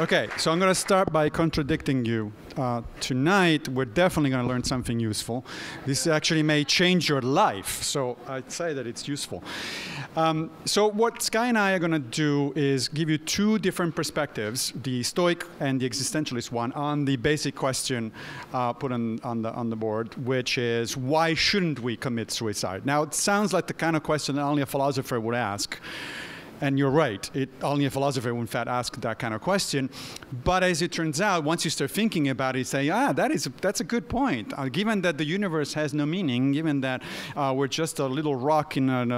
Okay, so I'm going to start by contradicting you. Tonight, we're definitely going to learn something useful. This actually may change your life, so I'd say that it's useful. So what Skye and I are going to do is give you two different perspectives, the Stoic and the existentialist one, on the basic question put on the board, which is, why shouldn't we commit suicide? Now, it sounds like the kind of question that only a philosopher would ask. And you're right, only a philosopher would in fact ask that kind of question. But as it turns out, once you start thinking about it, you say, that's a good point. Given that the universe has no meaning, given that we're just a little rock around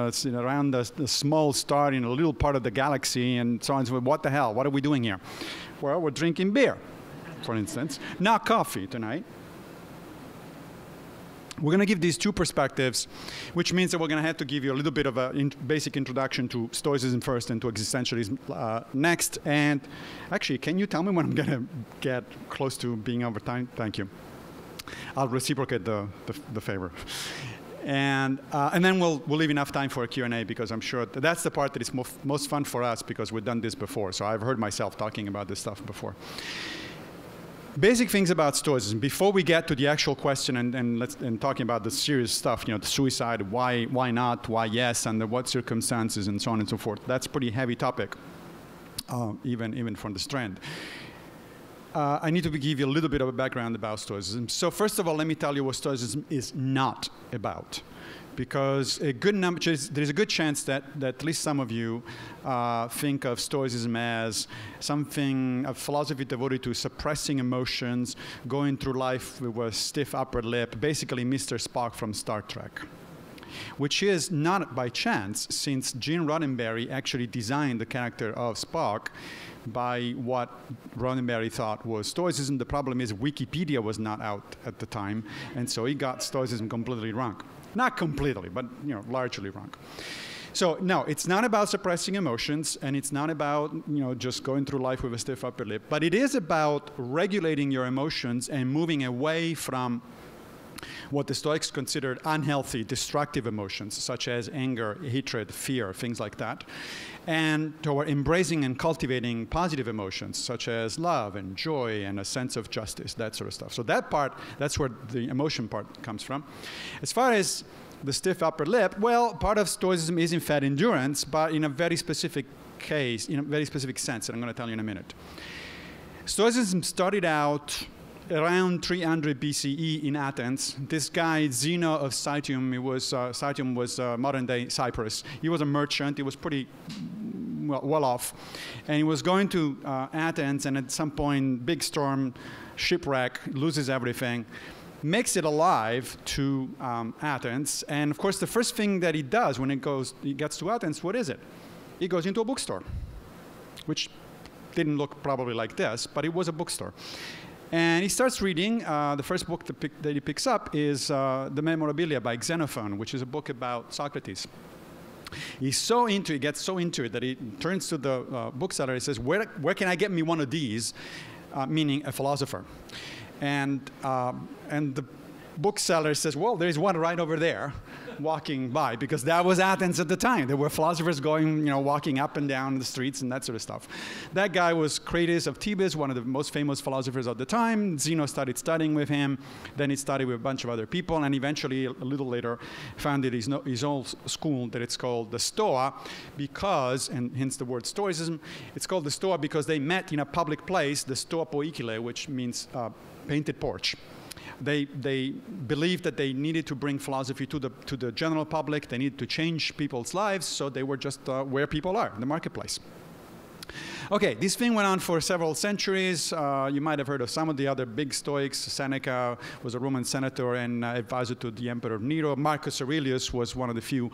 a small star in a little part of the galaxy and so on and so forth, what the hell, what are we doing here? Well, we're drinking beer, for instance, not coffee tonight. We're going to give these two perspectives, which means that we're going to have to give you a little bit of a basic introduction to Stoicism first and to existentialism next. And actually, can you tell me when I'm going to get close to being over time? Thank you. I'll reciprocate the favor. And then we'll leave enough time for a Q&A, because I'm sure that's the part that is most fun for us, because we've done this before. So I've heard myself talking about this stuff before. Basic things about Stoicism, before we get to the actual question and talking about the serious stuff, the suicide, why not, why yes, under what circumstances, and so on and so forth. That's a pretty heavy topic, even from the Strand. I need to give you a little bit of a background about Stoicism. So first of all, let me tell you what Stoicism is not about. Because there's a good chance that at least some of you think of Stoicism as a philosophy devoted to suppressing emotions, going through life with a stiff upper lip, basically Mr. Spock from Star Trek. Which is not by chance, since Gene Roddenberry actually designed the character of Spock by what Roddenberry thought was Stoicism. The problem is Wikipedia was not out at the time, and so he got Stoicism completely wrong. Not completely, but largely wrong. So no, it's not about suppressing emotions, and it's not about just going through life with a stiff upper lip, but it is about regulating your emotions and moving away from what the Stoics considered unhealthy, destructive emotions, such as anger, hatred, fear, things like that, and toward embracing and cultivating positive emotions, such as love and joy and a sense of justice, that sort of stuff. So that part, that's where the emotion part comes from. As far as the stiff upper lip, well, part of Stoicism is in fact endurance, but in a very specific case, in a very specific sense, and I'm going to tell you in a minute. Stoicism started out around 300 BCE in Athens. This guy, Zeno of Citium, Citium was modern-day Cyprus. He was a merchant. He was pretty well off. And he was going to Athens, and at some point, big storm, shipwreck, loses everything, makes it alive to Athens. And of course, the first thing that he does when he gets to Athens, what is it? He goes into a bookstore, which didn't look probably like this, but it was a bookstore. And he starts reading. The first book that he picks up is The Memorabilia by Xenophon, which is a book about Socrates. He gets so into it that he turns to the bookseller and says, where can I get me one of these, meaning a philosopher? And the bookseller says, well, there's one right over there walking by, because that was Athens at the time. There were philosophers going, walking up and down the streets and that sort of stuff. That guy was Crates of Thebes, one of the most famous philosophers of the time. Zeno started studying with him. Then he studied with a bunch of other people, and eventually, a little later, founded his own school that it's called the Stoa, because, and hence the word Stoicism, it's called the Stoa because they met in a public place, the Stoa Poikile, which means painted porch. They believed that they needed to bring philosophy to the general public. They needed to change people's lives, so they were just where people are, in the marketplace. Okay, this thing went on for several centuries. You might have heard of some of the other big Stoics. Seneca was a Roman senator and advisor to the Emperor Nero. Marcus Aurelius was one of the few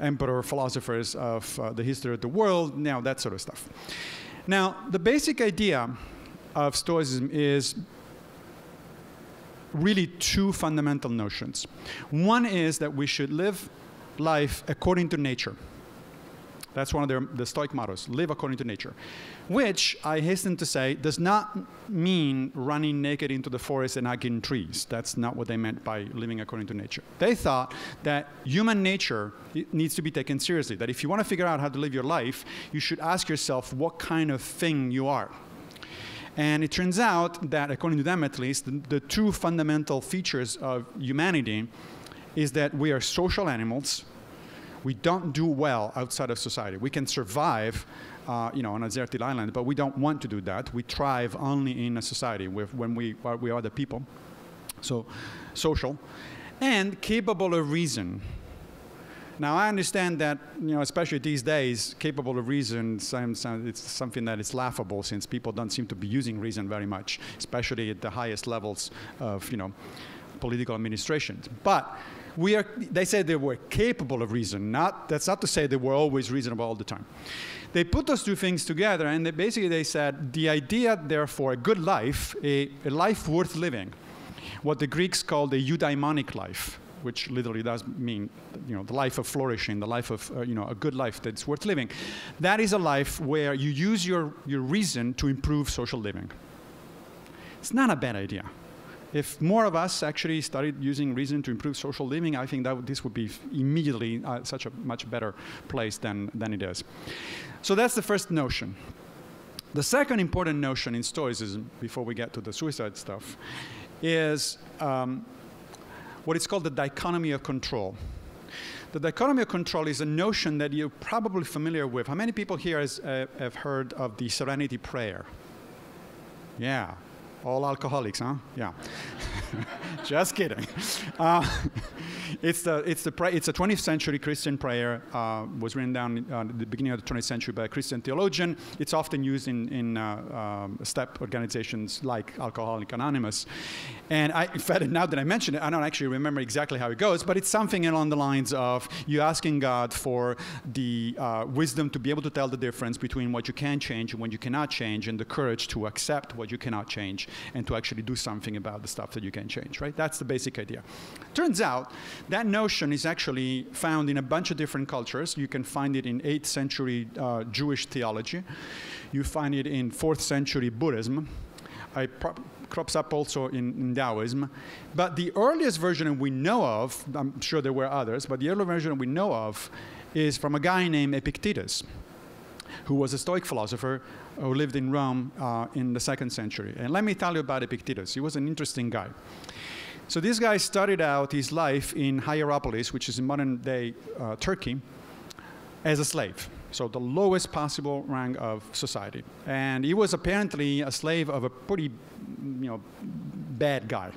emperor philosophers of the history of the world, that sort of stuff. Now, the basic idea of Stoicism is really two fundamental notions. One is that we should live life according to nature. That's one of the Stoic mottos, live according to nature, which I hasten to say does not mean running naked into the forest and hugging trees. That's not what they meant by living according to nature. They thought that human nature needs to be taken seriously, that if you want to figure out how to live your life, you should ask yourself what kind of thing you are. And it turns out that, according to them at least, the two fundamental features of humanity is that we are social animals. We don't do well outside of society. We can survive on a deserted island, but we don't want to do that. We thrive only in a society when we are the people. So social. And capable of reason. Now, I understand that, especially these days, capable of reason, it's something that is laughable since people don't seem to be using reason very much, especially at the highest levels of, political administrations. But they said they were capable of reason. That's not to say they were always reasonable all the time. They put those two things together, and they said the idea, therefore, a good life, a life worth living, what the Greeks called a eudaimonic life, which literally does mean, the life of flourishing, the life of, a good life that's worth living. That is a life where you use your reason to improve social living. It's not a bad idea. If more of us actually started using reason to improve social living, I think that this would be immediately such a much better place than it is. So that's the first notion. The second important notion in Stoicism, before we get to the suicide stuff, is what is called the dichotomy of control. The dichotomy of control is a notion that you're probably familiar with. How many people here have heard of the Serenity Prayer? Yeah, all alcoholics, huh? Yeah. Just kidding. It's a 20th century Christian prayer. Was written down at the beginning of the 20th century by a Christian theologian. It's often used in step organizations like Alcoholics Anonymous. And in fact, now that I mention it, I don't actually remember exactly how it goes, but it's something along the lines of you asking God for the wisdom to be able to tell the difference between what you can change and what you cannot change, and the courage to accept what you cannot change and to actually do something about the stuff that you can change, right? That's the basic idea. Turns out that notion is actually found in a bunch of different cultures. You can find it in 8th century Jewish theology. You find it in 4th century Buddhism. It crops up also in Taoism. But the earliest version we know of, I'm sure there were others, but the earliest version we know of is from a guy named Epictetus, who was a Stoic philosopher who lived in Rome in the 2nd century. And let me tell you about Epictetus. He was an interesting guy. So this guy started out his life in Hierapolis, which is in modern-day Turkey, as a slave. So the lowest possible rank of society. And he was apparently a slave of a pretty, bad guy.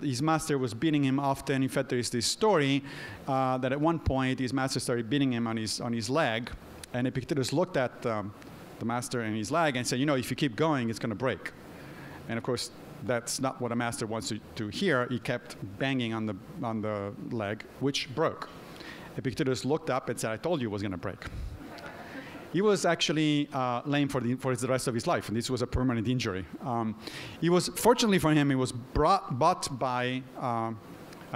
His master was beating him often. In fact, there is this story that at one point his master started beating him on his leg. And Epictetus looked at the master and his leg and said, if you keep going, it's going to break. And of course, that's not what a master wants to hear. He kept banging on the leg, which broke. Epictetus looked up and said, I told you it was going to break. He was actually lame for the rest of his life, and this was a permanent injury. Fortunately for him, he was bought by, I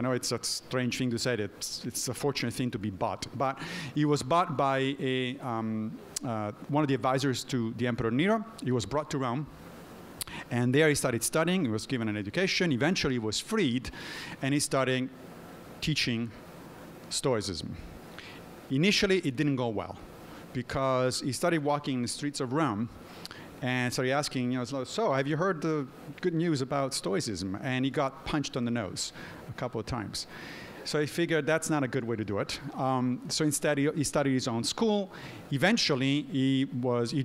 know it's a strange thing to say, it's a fortunate thing to be bought, but he was bought by one of the advisors to the Emperor Nero. He was brought to Rome. And there he started studying. He was given an education. Eventually, he was freed, and he started teaching Stoicism. Initially, it didn't go well, because he started walking in the streets of Rome, and started asking, so have you heard the good news about Stoicism? And he got punched on the nose a couple of times. So he figured that's not a good way to do it. So instead, he studied his own school. Eventually, he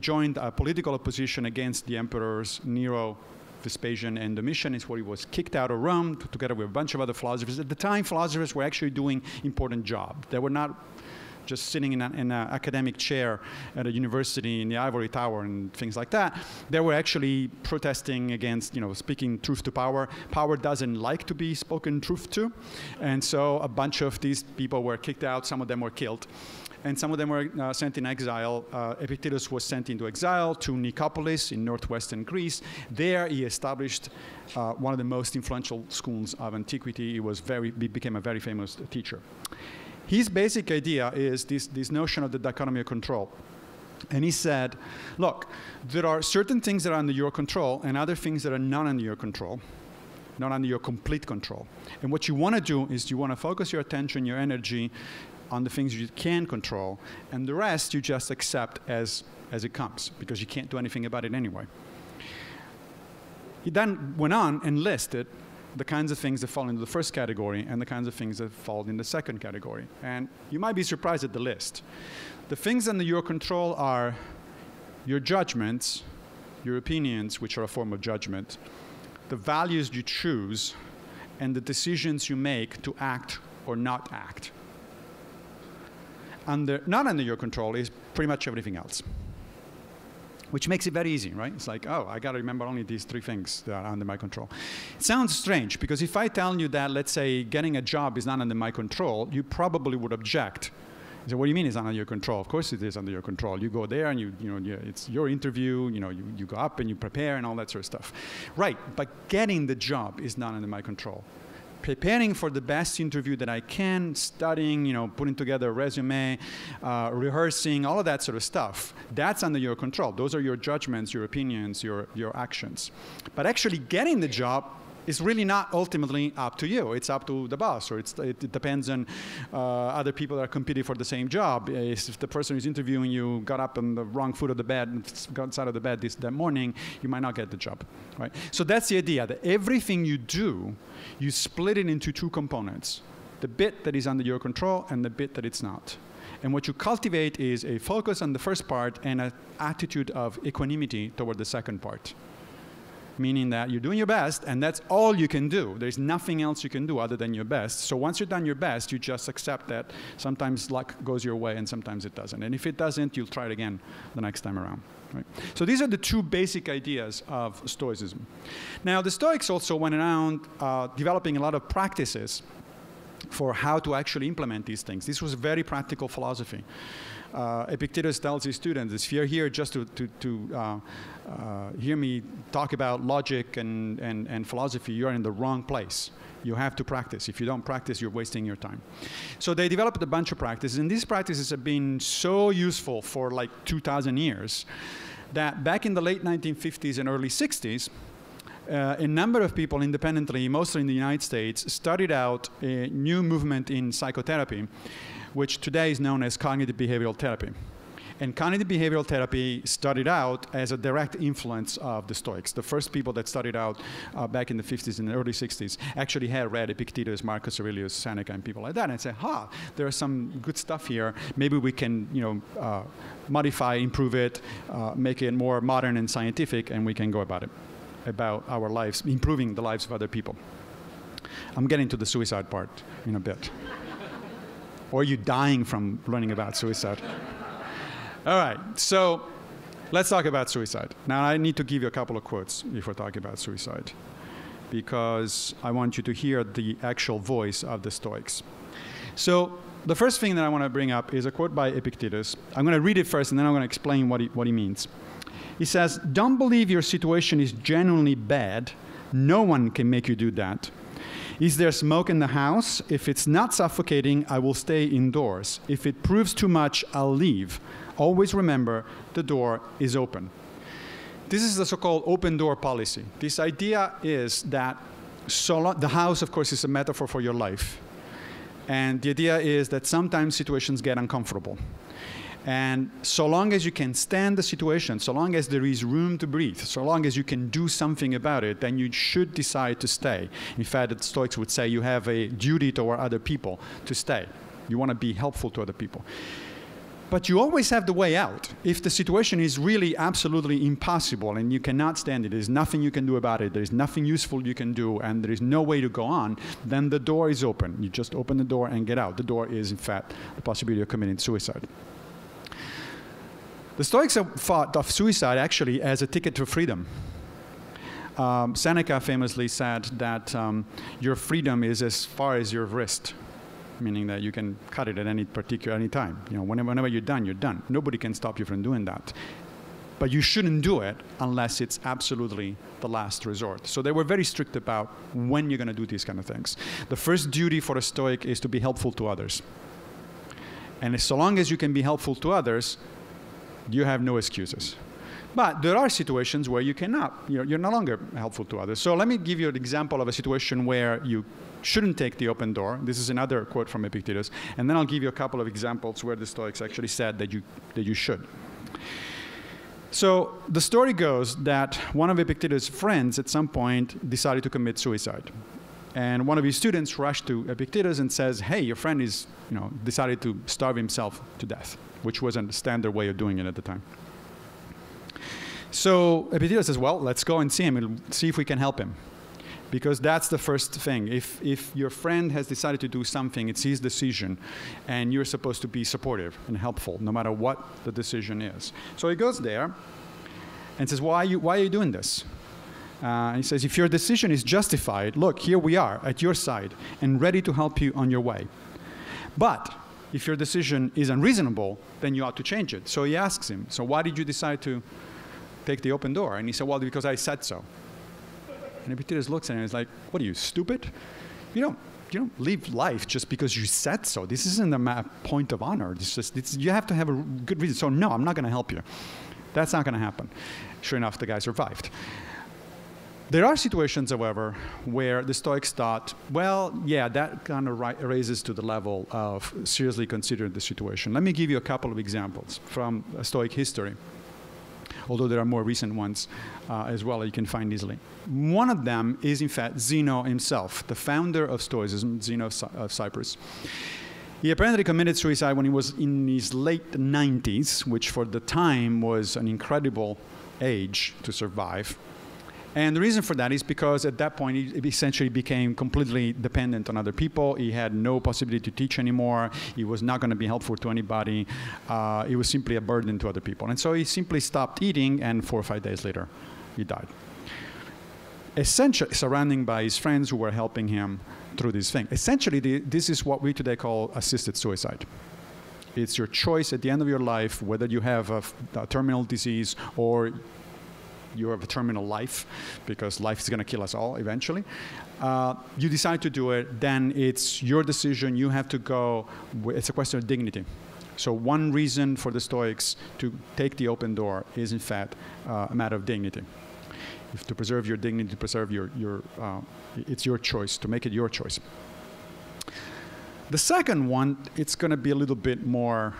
joined a political opposition against the emperors Nero, Vespasian, and Domitian. It's where he was kicked out of Rome, together with a bunch of other philosophers. At the time, philosophers were actually doing important jobs. They were not just sitting in an academic chair at a university in the ivory tower and things like that. They were actually protesting against, speaking truth to power. Power doesn't like to be spoken truth to. And so a bunch of these people were kicked out. Some of them were killed. And some of them were sent in exile. Epictetus was sent into exile to Nicopolis in northwestern Greece. There he established one of the most influential schools of antiquity. He became a very famous teacher. His basic idea is this notion of the dichotomy of control. And he said, look, there are certain things that are under your control and other things that are not under your control, not under your complete control. And what you want to do is you want to focus your attention, your energy on the things you can control, and the rest you just accept as it comes, because you can't do anything about it anyway. He then went on and listed the kinds of things that fall into the first category and the kinds of things that fall in the second category. And you might be surprised at the list. The things under your control are your judgments, your opinions, which are a form of judgment, the values you choose, and the decisions you make to act or not act. Not under your control is pretty much everything else, which makes it very easy, right? It's like, oh, I got to remember only these three things that are under my control. It sounds strange, because if I tell you that, let's say, getting a job is not under my control, you probably would object. You say, what do you mean it's not under your control? Of course it is under your control. You go there and it's your interview, you go up and you prepare and all that sort of stuff. Right, but getting the job is not under my control. Preparing for the best interview that I can, studying, putting together a resume, rehearsing, all of that sort of stuff, that's under your control. Those are your judgments, your opinions, your actions. But actually getting the job is really not ultimately up to you. It's up to the boss, or it depends on other people that are competing for the same job. If the person who's interviewing you got up on the wrong foot of the bed and got inside of the bed that morning, you might not get the job, right? So that's the idea, that everything you do, you split it into two components, the bit that is under your control and the bit that it's not. And what you cultivate is a focus on the first part and an attitude of equanimity toward the second part, meaning that you're doing your best, and that's all you can do. There's nothing else you can do other than your best. So once you've done your best, you just accept that sometimes luck goes your way and sometimes it doesn't. And if it doesn't, you'll try it again the next time around. Right? So these are the two basic ideas of Stoicism. Now, the Stoics also went around developing a lot of practices for how to actually implement these things. This was a very practical philosophy. Epictetus tells his students, if you're here just to hear me talk about logic and philosophy, you're in the wrong place. You have to practice. If you don't practice, you're wasting your time. So they developed a bunch of practices, and these practices have been so useful for like 2,000 years that back in the late 1950s and early 60s, a number of people independently, mostly in the United States, started out a new movement in psychotherapy, which today is known as cognitive behavioral therapy. And cognitive behavioral therapy started out as a direct influence of the Stoics. The first people that started out back in the 50s and the early 60s actually had read Epictetus, Marcus Aurelius, Seneca, and people like that, and said, ha, there is some good stuff here. Maybe we can modify, improve it, make it more modern and scientific, and we can go about it, about our lives, improving the lives of other people. I'm getting to the suicide part in a bit. Or you dying from learning about suicide. All right, so let's talk about suicide. Now, I need to give you a couple of quotes before talking about suicide, because I want you to hear the actual voice of the Stoics. So the first thing that I want to bring up is a quote by Epictetus. I'm going to read it first, and then I'm going to explain what he means. He says, "Don't believe your situation is genuinely bad. No one can make you do that. Is there smoke in the house? If it's not suffocating, I will stay indoors. If it proves too much, I'll leave. Always remember, the door is open." This is the so-called open door policy. This idea is that the house, of course, is a metaphor for your life. And the idea is that sometimes situations get uncomfortable. And so long as you can stand the situation, so long as there is room to breathe, so long as you can do something about it, then you should decide to stay. In fact, the Stoics would say you have a duty toward other people to stay. You want to be helpful to other people. But you always have the way out. If the situation is really absolutely impossible and you cannot stand it, there's nothing you can do about it, there's nothing useful you can do, and there is no way to go on, then the door is open. You just open the door and get out. The door is, in fact, the possibility of committing suicide. The Stoics have thought of suicide actually as a ticket to freedom. Seneca famously said that your freedom is as far as your wrist, meaning that you can cut it at any time. Whenever you're done, you're done. Nobody can stop you from doing that. But you shouldn't do it unless it's absolutely the last resort. So they were very strict about when you're going to do these kind of things. The first duty for a Stoic is to be helpful to others. And so long as you can be helpful to others, you have no excuses. But there are situations where you cannot. You're no longer helpful to others. So let me give you an example of a situation where you shouldn't take the open door. This is another quote from Epictetus. And then I'll give you a couple of examples where the Stoics actually said that you should. So the story goes that one of Epictetus' friends at some point decided to commit suicide. And one of his students rushed to Epictetus and says, hey, your friend is, decided to starve himself to death, which wasn't the standard way of doing it at the time. So Epictetus says, well, let's go and see him and see if we can help him. Because that's the first thing. If your friend has decided to do something, it's his decision, and you're supposed to be supportive and helpful, no matter what the decision is. So he goes there and says, why are you doing this? He says, if your decision is justified, look, here we are at your side and ready to help you on your way. But if your decision is unreasonable, then you ought to change it. So he asks him, so why did you decide to take the open door? And he said, well, because I said so. And Epictetus looks at him and is like, what are you, stupid? You don't live life just because you said so. This isn't a point of honor. You have to have a good reason. So no, I'm not going to help you. That's not going to happen. Sure enough, the guy survived. There are situations, however, where the Stoics thought, well, yeah, that kind of raises to the level of seriously considering the situation. Let me give you a couple of examples from Stoic history, although there are more recent ones as well that you can find easily. One of them is, in fact, Zeno himself, the founder of Stoicism, Zeno of Cyprus. He apparently committed suicide when he was in his late 90s, which for the time was an incredible age to survive. And the reason for that is because at that point, he essentially became completely dependent on other people. He had no possibility to teach anymore. He was not going to be helpful to anybody. He was simply a burden to other people. And so he simply stopped eating, and 4 or 5 days later, he died. Essentially, surrounded by his friends who were helping him through this thing. Essentially, this is what we today call assisted suicide. It's your choice at the end of your life, whether you have a terminal disease or you have a terminal life, because life is going to kill us all eventually. You decide to do it, then it's your decision. You have to go. It's a question of dignity. So one reason for the Stoics to take the open door is, in fact, a matter of dignity. If to preserve your dignity, to preserve your it's your choice, to make it your choice. The second one, it's going to be a little bit more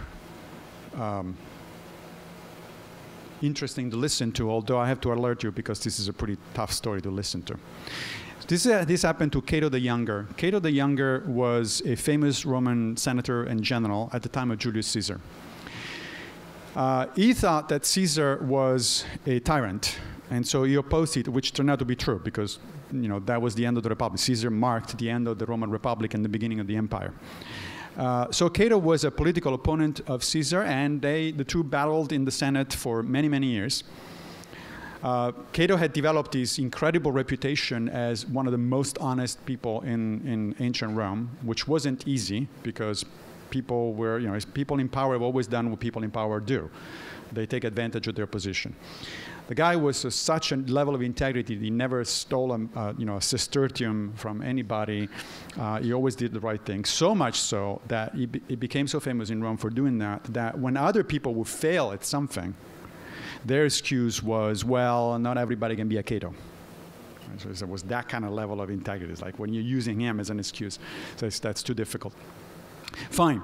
interesting to listen to, although I have to alert you because this is a pretty tough story to listen to. This happened to Cato the Younger. Cato the Younger was a famous Roman senator and general at the time of Julius Caesar. He thought that Caesar was a tyrant, and so he opposed it, which turned out to be true because that was the end of the Republic. Caesar marked the end of the Roman Republic and the beginning of the empire. So Cato was a political opponent of Caesar, and the two battled in the Senate for many, many years. Cato had developed this incredible reputation as one of the most honest people in ancient Rome, which wasn't easy because people were, people in power have always done what people in power do. They take advantage of their position. The guy was such a level of integrity. He never stole a sestertium from anybody. He always did the right thing, so much so that he became so famous in Rome for doing that when other people would fail at something, their excuse was, well, not everybody can be a Cato. So it was that kind of level of integrity. It's like when you're using him as an excuse, so that's too difficult. Fine.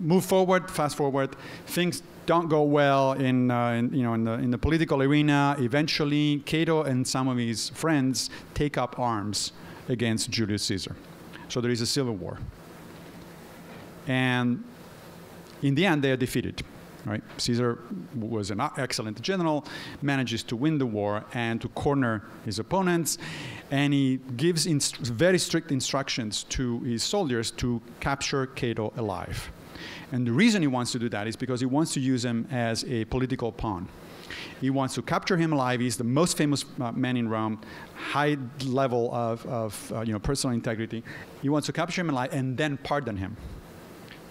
Move forward, fast forward. Things don't go well in the political arena. Eventually, Cato and some of his friends take up arms against Julius Caesar. So there is a civil war. And in the end, they are defeated. Right? Caesar was an excellent general, manages to win the war and to corner his opponents. And he gives very strict instructions to his soldiers to capture Cato alive. And the reason he wants to do that is because he wants to use him as a political pawn. He wants to capture him alive. He's the most famous man in Rome, high level of personal integrity. He wants to capture him alive and then pardon him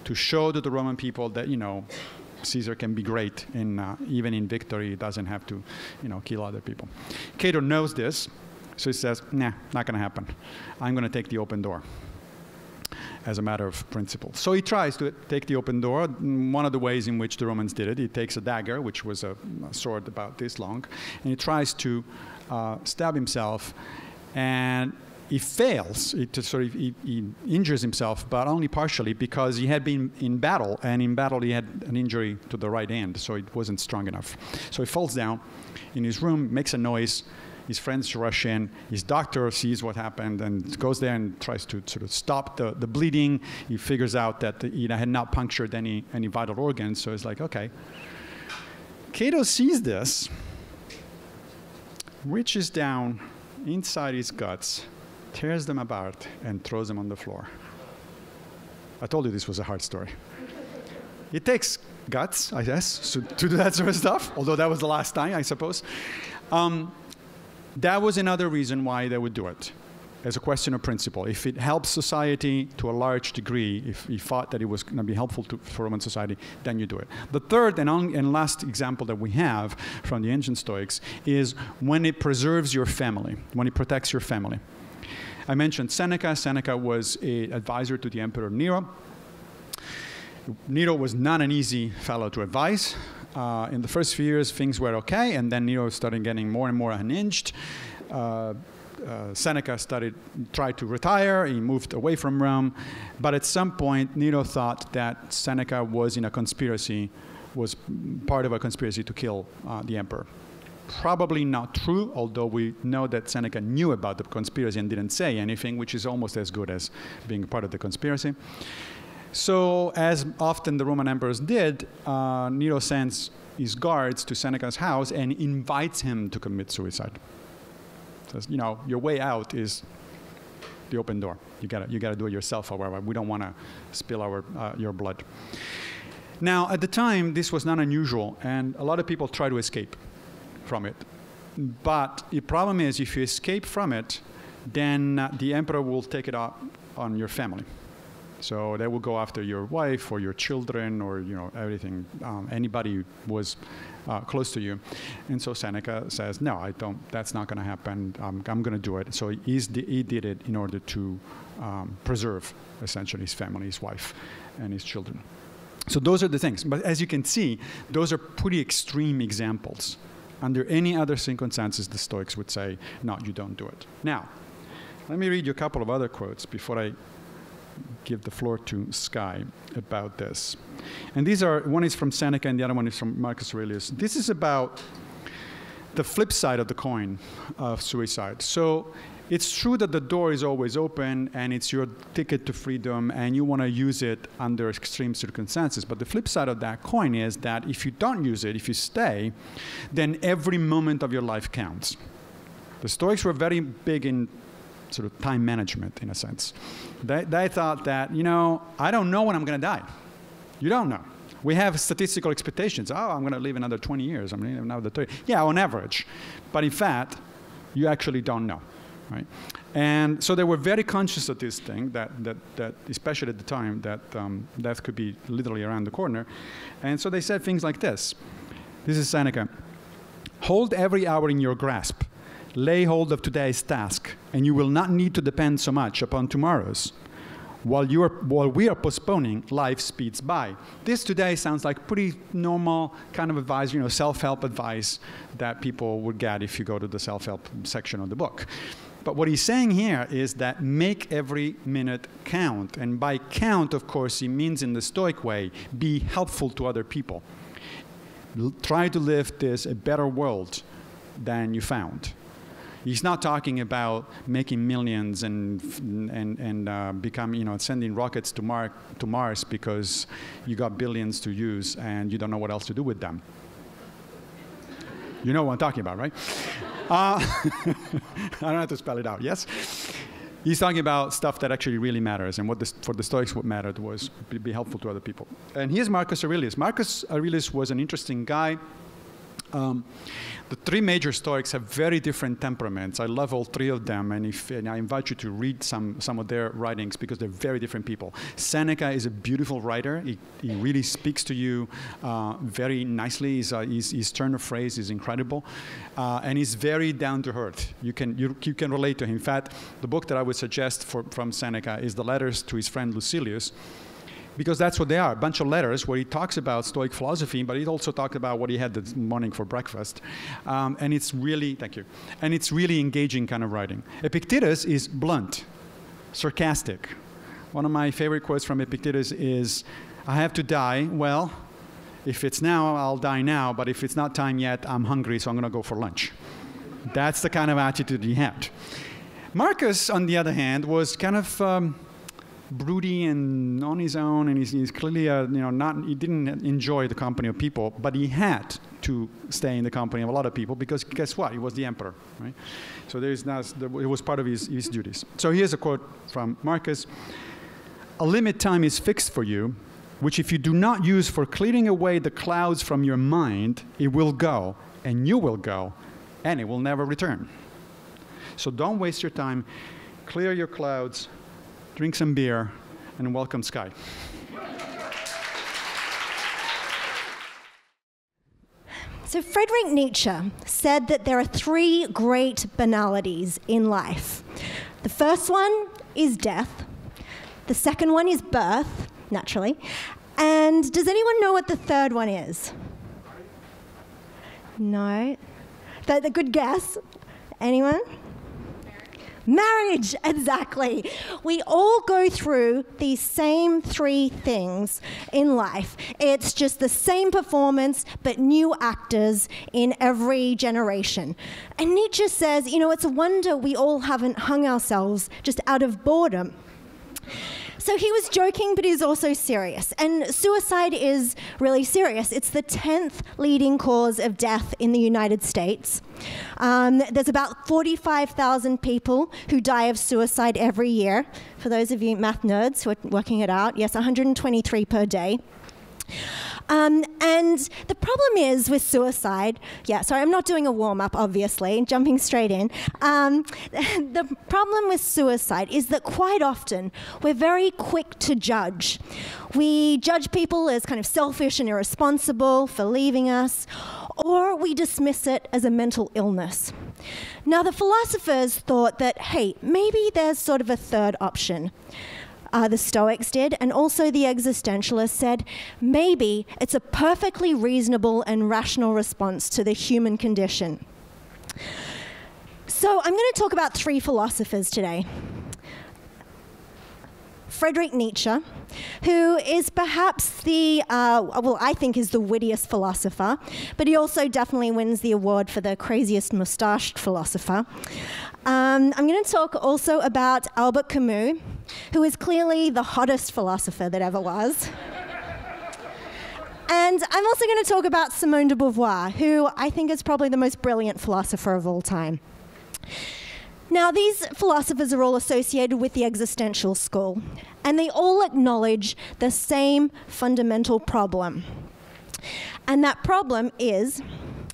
to show to the Roman people that, Caesar can be great, even in victory. He doesn't have to, kill other people. Cato knows this, so he says, nah, not going to happen. I'm going to take the open door as a matter of principle. So he tries to take the open door. One of the ways in which the Romans did it, he takes a dagger, which was a sword about this long, and he tries to stab himself. And he fails, he injures himself, but only partially, because he had been in battle, and in battle he had an injury to the right hand, so it wasn't strong enough. So he falls down in his room, makes a noise, his friends rush in, his doctor sees what happened and goes there and tries to sort of stop the bleeding. He figures out that he had not punctured any vital organs, so it's like, okay. Cato sees this, reaches down inside his guts, tears them apart, and throws them on the floor. I told you this was a hard story. It takes guts, I guess, to do that sort of stuff, although that was the last time, I suppose. That was another reason why they would do it, as a question of principle. If it helps society to a large degree, if he thought that it was going to be helpful for Roman society, then you do it. The third and last example that we have from the ancient Stoics is when it preserves your family, when it protects your family. I mentioned Seneca. Seneca was an advisor to the Emperor Nero. Nero was not an easy fellow to advise. In the first few years, things were okay, and then Nero started getting more and more unhinged. Seneca tried to retire, he moved away from Rome, but at some point Nero thought that Seneca was in a conspiracy, was part of a conspiracy to kill the emperor. Probably not true, although we know that Seneca knew about the conspiracy and didn't say anything, which is almost as good as being part of the conspiracy. So, as often the Roman emperors did, Nero sends his guards to Seneca's house and invites him to commit suicide. You know, your way out is the open door. You gotta do it yourself, however. We don't want to spill your blood. Now, at the time, this was not unusual, and a lot of people try to escape from it. But the problem is, if you escape from it, then the emperor will take it up on your family. So they will go after your wife or your children or, you know, everything, anybody who was close to you. And so Seneca says, no, I don't, that's not going to happen. I'm going to do it. So he did it in order to preserve, essentially, his family, his wife, and his children. So those are the things. But as you can see, those are pretty extreme examples. Under any other circumstances, the Stoics would say, no, you don't do it. Now, let me read you a couple of other quotes before I give the floor to Skye about this. And these are, one is from Seneca and the other one is from Marcus Aurelius. This is about the flip side of the coin of suicide. So it's true that the door is always open and it's your ticket to freedom and you want to use it under extreme circumstances. But the flip side of that coin is that if you don't use it, if you stay, then every moment of your life counts. The Stoics were very big in sort of time management, in a sense. They thought that, you know, I don't know when I'm going to die. You don't know. We have statistical expectations. Oh, I'm going to live another 20 years. I'm going to live another 30. Yeah, on average. But in fact, you actually don't know, right? And so they were very conscious of this thing, that especially at the time, that death could be literally around the corner. And so they said things like this. This is Seneca. Hold every hour in your grasp. Lay hold of today's task, and you will not need to depend so much upon tomorrow's. While we are postponing, life speeds by. This today sounds like pretty normal kind of advice, you know, self-help advice that people would get if you go to the self-help section of the book. But what he's saying here is that make every minute count. And by count, of course, he means in the Stoic way, be helpful to other people. Try to live this a better world than you found. He's not talking about making millions and become, you know, sending rockets to Mars because you got billions to use and you don't know what else to do with them. You know what I'm talking about, right? I don't have to spell it out, yes? He's talking about stuff that actually really matters, and for the Stoics what mattered was be helpful to other people. And here's Marcus Aurelius. Marcus Aurelius was an interesting guy. The three major Stoics have very different temperaments. I love all three of them, and I invite you to read some of their writings because they're very different people. Seneca is a beautiful writer. He really speaks to you very nicely. His turn of phrase is incredible, and he's very down to earth. You can relate to him. In fact, the book that I would suggest from Seneca is the letters to his friend Lucilius, because that's what they are, a bunch of letters where he talks about Stoic philosophy, but he also talked about what he had this morning for breakfast. And it's really, thank you, and it's really engaging kind of writing. Epictetus is blunt, sarcastic. One of my favorite quotes from Epictetus is, "I have to die, well, if it's now, I'll die now, but if it's not time yet, I'm hungry, so I'm gonna go for lunch." That's the kind of attitude he had. Marcus, on the other hand, was kind of broody and on his own, and he's clearly, he didn't enjoy the company of people, but he had to stay in the company of a lot of people because guess what? He was the emperor, right? So there's not, it was part of his duties. So here's a quote from Marcus. "A limit time is fixed for you, which if you do not use for clearing away the clouds from your mind, it will go, and you will go, and it will never return. So don't waste your time, clear your clouds, drink some beer, and welcome Skye." So Friedrich Nietzsche said that there are three great banalities in life. The first one is death. The second one is birth, naturally. And does anyone know what the third one is? No? That's a good guess. Anyone? Marriage, exactly. We all go through these same three things in life. It's just the same performance, but new actors in every generation. And Nietzsche says, you know, it's a wonder we all haven't hung ourselves just out of boredom. So he was joking, but he's also serious. And suicide is really serious. It's the 10th leading cause of death in the United States. There's about 45,000 people who die of suicide every year. For those of you math nerds who are working it out, yes, 123 per day. And the problem is with suicide, yeah, sorry, I'm not doing a warm-up, obviously, jumping straight in. The problem with suicide is that quite often we're very quick to judge. We judge people as kind of selfish and irresponsible for leaving us, or we dismiss it as a mental illness. Now, the philosophers thought that, hey, maybe there's sort of a third option. The Stoics did, and also the existentialists said, maybe it's a perfectly reasonable and rational response to the human condition. So I'm going to talk about three philosophers today. Friedrich Nietzsche, who is perhaps the, well, I think is the wittiest philosopher, but he also definitely wins the award for the craziest moustached philosopher. I'm going to talk also about Albert Camus, who is clearly the hottest philosopher that ever was. And I'm also going to talk about Simone de Beauvoir, who I think is probably the most brilliant philosopher of all time. Now, these philosophers are all associated with the existential school, and they all acknowledge the same fundamental problem. And that problem is,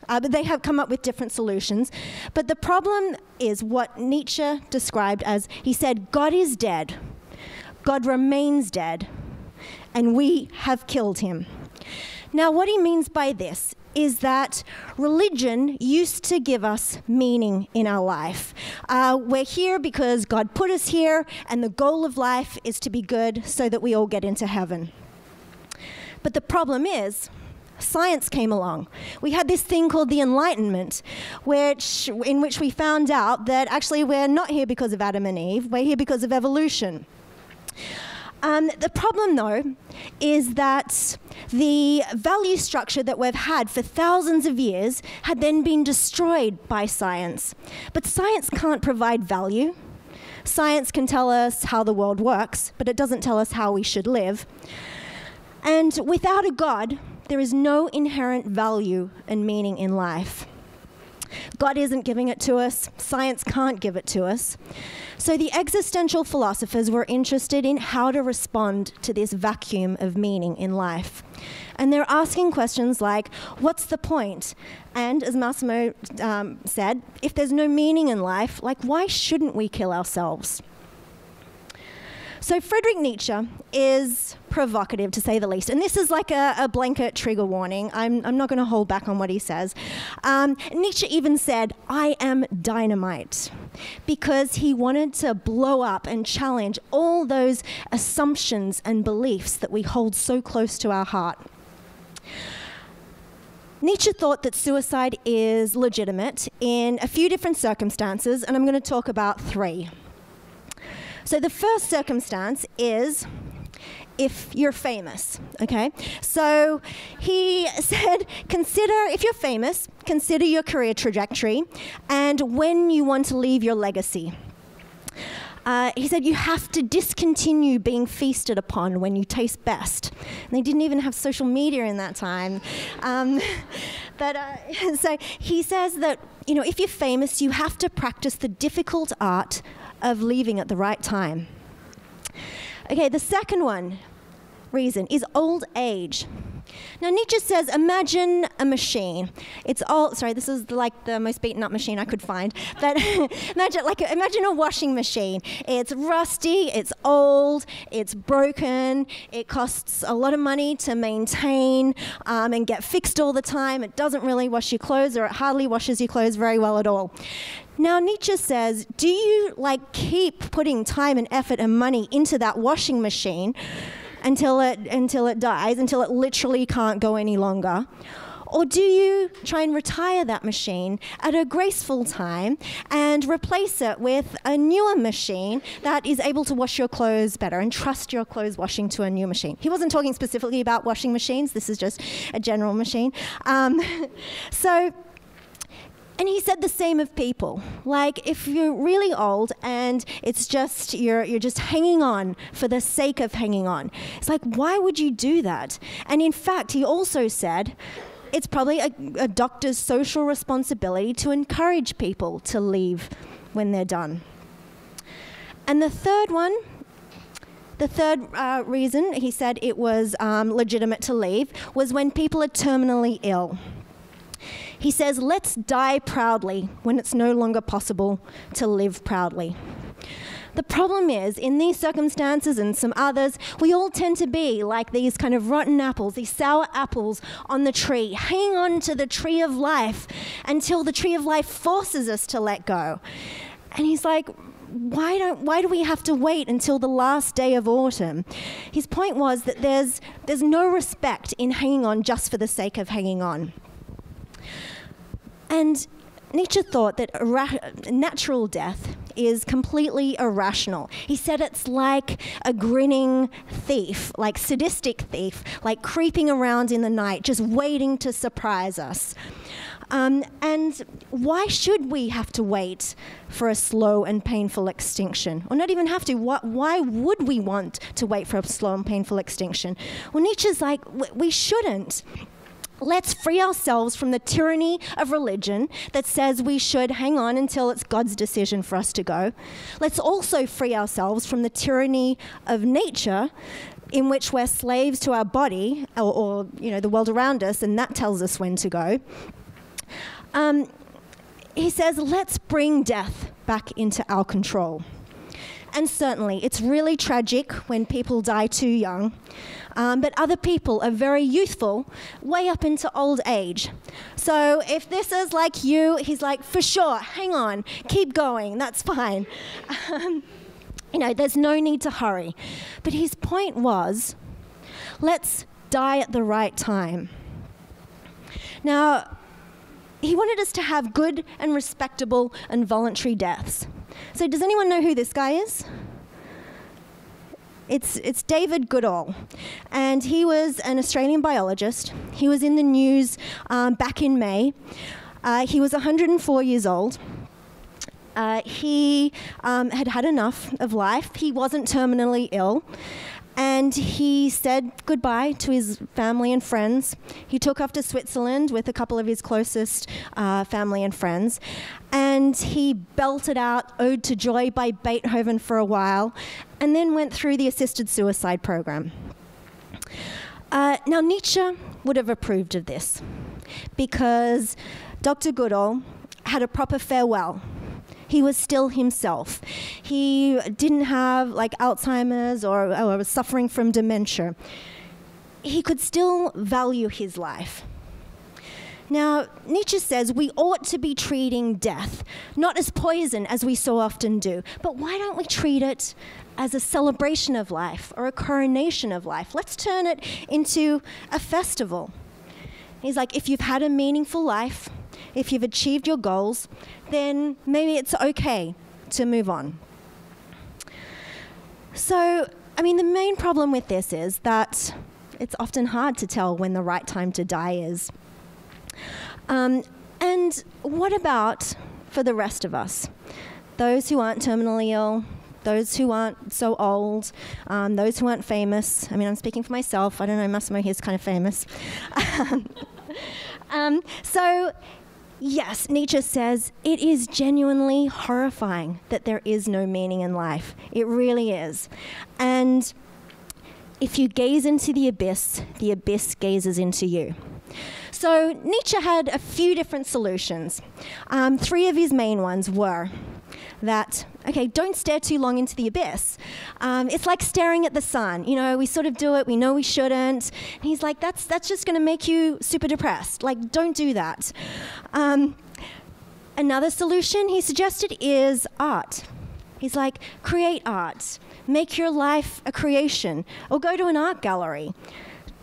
but they have come up with different solutions, but the problem is what Nietzsche described as, he said, God is dead, God remains dead, and we have killed him. Now, what he means by this is that religion used to give us meaning in our life. We're here because God put us here, and the goal of life is to be good so that we all get into heaven. But the problem is, science came along. We had this thing called the Enlightenment, in which we found out that actually we're not here because of Adam and Eve, we're here because of evolution. The problem, though, is that the value structure that we've had for thousands of years had then been destroyed by science. But science can't provide value. Science can tell us how the world works, but it doesn't tell us how we should live. And without a God, there is no inherent value and meaning in life. God isn't giving it to us. Science can't give it to us. So the existential philosophers were interested in how to respond to this vacuum of meaning in life. And they're asking questions like, what's the point? And as Massimo said, if there's no meaning in life, like, why shouldn't we kill ourselves? So Friedrich Nietzsche is provocative, to say the least. And this is like a blanket trigger warning. I'm not going to hold back on what he says. Nietzsche even said, "I am dynamite," because he wanted to blow up and challenge all those assumptions and beliefs that we hold so close to our heart. Nietzsche thought that suicide is legitimate in a few different circumstances, and I'm going to talk about three. So the first circumstance is if you're famous, okay? So he said, if you're famous, consider your career trajectory and when you want to leave your legacy. He said you have to discontinue being feasted upon when you taste best. And they didn't even have social media in that time. So he says that, you know, if you're famous, you have to practice the difficult art of leaving at the right time. Okay, the second reason is old age. Now Nietzsche says, imagine a machine. It's all, sorry, this is like the most beaten up machine I could find. But imagine a washing machine. It's rusty, it's old, it's broken, it costs a lot of money to maintain and get fixed all the time. It doesn't really wash your clothes, or it hardly washes your clothes very well at all. Now Nietzsche says, do you keep putting time and effort and money into that washing machine until it dies, until it literally can't go any longer? Or do you try and retire that machine at a graceful time and replace it with a newer machine that is able to wash your clothes better, and trust your clothes washing to a new machine? He wasn't talking specifically about washing machines, this is just a general machine. And he said the same of people. Like, if you're really old and it's just, you're just hanging on for the sake of hanging on, it's like, why would you do that? And in fact, he also said, it's probably a doctor's social responsibility to encourage people to leave when they're done. And the third one, the third reason he said it was legitimate to leave was when people are terminally ill. He says, let's die proudly when it's no longer possible to live proudly. The problem is, in these circumstances and some others, we all tend to be like these kind of rotten apples, these sour apples on the tree, hanging on to the tree of life until the tree of life forces us to let go. And he's like, why do we have to wait until the last day of autumn? His point was that there's no respect in hanging on just for the sake of hanging on. And Nietzsche thought that natural death is completely irrational. He said it's like a grinning thief, like sadistic thief, like creeping around in the night, just waiting to surprise us. And why should we have to wait for a slow and painful extinction? Or not even have to, why would we want to wait for a slow and painful extinction? Well, Nietzsche's like, we shouldn't. Let's free ourselves from the tyranny of religion that says we should hang on until it's God's decision for us to go. Let's also free ourselves from the tyranny of nature, in which we're slaves to our body or you know, the world around us, and that tells us when to go. He says, let's bring death back into our control. And certainly, it's really tragic when people die too young, but other people are very youthful way up into old age. So if this is like you, he's like, for sure, hang on, keep going, that's fine. You know, there's no need to hurry. But his point was, let's die at the right time. Now, he wanted us to have good and respectable and voluntary deaths. So does anyone know who this guy is? It's David Goodall, and he was an Australian biologist. He was in the news back in May. He was 104 years old. He had had enough of life. He wasn't terminally ill, and he said goodbye to his family and friends. He took off to Switzerland with a couple of his closest family and friends. And he belted out Ode to Joy by Beethoven for a while, and then went through the assisted suicide program. Now Nietzsche would have approved of this, because Dr. Goodall had a proper farewell. he was still himself. He didn't have like Alzheimer's or suffering from dementia. He could still value his life. Now, Nietzsche says we ought to be treating death, not as poison as we so often do, but why don't we treat it as a celebration of life or a coronation of life? Let's turn it into a festival. He's like, if you've had a meaningful life, if you've achieved your goals, then maybe it's okay to move on. So, I mean, the main problem with this is that it's often hard to tell when the right time to die is. And what about for the rest of us? Those who aren't terminally ill, those who aren't so old, those who aren't famous. I mean, I'm speaking for myself. I don't know, Massimo here's kind of famous. So, yes, Nietzsche says it is genuinely horrifying that there is no meaning in life. It really is. And if you gaze into the abyss gazes into you. So Nietzsche had a few different solutions. Three of his main ones were that, okay, don't stare too long into the abyss. It's like staring at the sun. You know, we sort of do it, we know we shouldn't. And he's like, that's just gonna make you super depressed. Like, don't do that. Another solution he suggested is art. He's like, create art. Make your life a creation. Or go to an art gallery.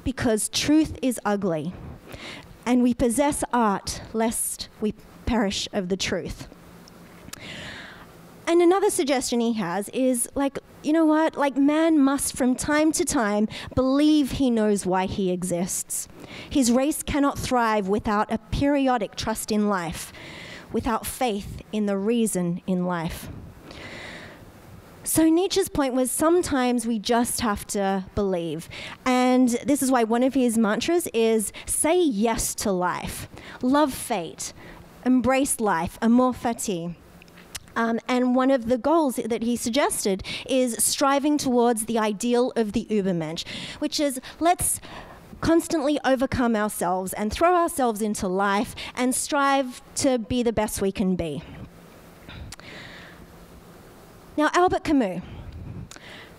Because truth is ugly. And we possess art, lest we perish of the truth. And another suggestion he has is, like, you know what? Like, man must, from time to time, believe he knows why he exists. His race cannot thrive without a periodic trust in life, without faith in the reason in life. So Nietzsche's point was sometimes we just have to believe. And this is why one of his mantras is say yes to life, love fate, embrace life, amor fati. And one of the goals that he suggested is striving towards the ideal of the Ubermensch, which is let's constantly overcome ourselves and throw ourselves into life and strive to be the best we can be. Now, Albert Camus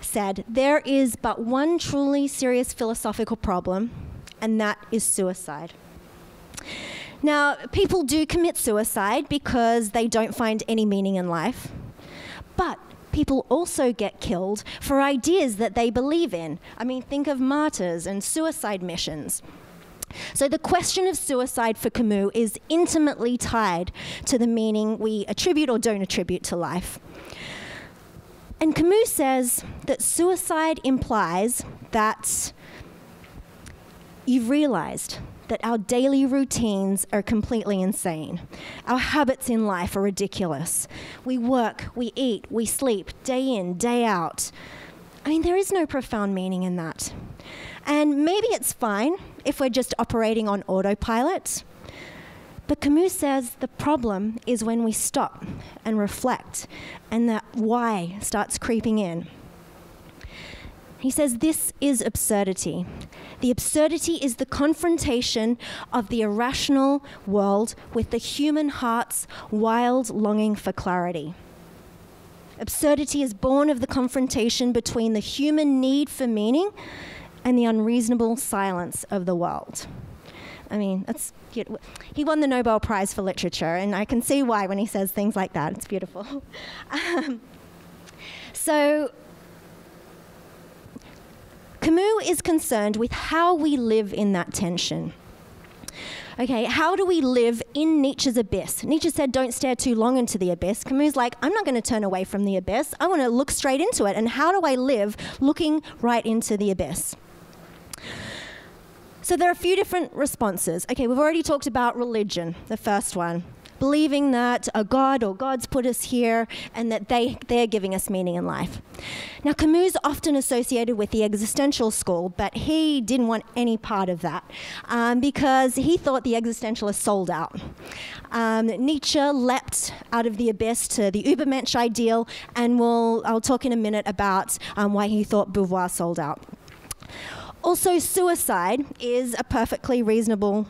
said, there is but one truly serious philosophical problem, and that is suicide. Now, people do commit suicide because they don't find any meaning in life, but people also get killed for ideas that they believe in. I mean, think of martyrs and suicide missions. So the question of suicide for Camus is intimately tied to the meaning we attribute or don't attribute to life. And Camus says that suicide implies that you've realized that our daily routines are completely insane. Our habits in life are ridiculous. We work, we eat, we sleep, day in, day out. I mean, there is no profound meaning in that. And maybe it's fine if we're just operating on autopilot, but Camus says the problem is when we stop and reflect and that why starts creeping in. He says this is absurdity. The absurdity is the confrontation of the irrational world with the human heart's wild longing for clarity. Absurdity is born of the confrontation between the human need for meaning and the unreasonable silence of the world. I mean, that's, he won the Nobel Prize for Literature, and I can see why when he says things like that. It's beautiful. So Camus is concerned with how we live in that tension. Okay, how do we live in Nietzsche's abyss? Nietzsche said, don't stare too long into the abyss. Camus is like, I'm not going to turn away from the abyss. I want to look straight into it. And how do I live looking right into the abyss? So there are a few different responses. Okay, we've already talked about religion, the first one. Believing that a god or gods put us here and that they're giving us meaning in life. Now, Camus is often associated with the existential school, but he didn't want any part of that because he thought the existentialists sold out. Nietzsche leapt out of the abyss to the Ubermensch ideal, and I'll talk in a minute about why he thought Beauvoir sold out. Also, suicide is a perfectly reasonable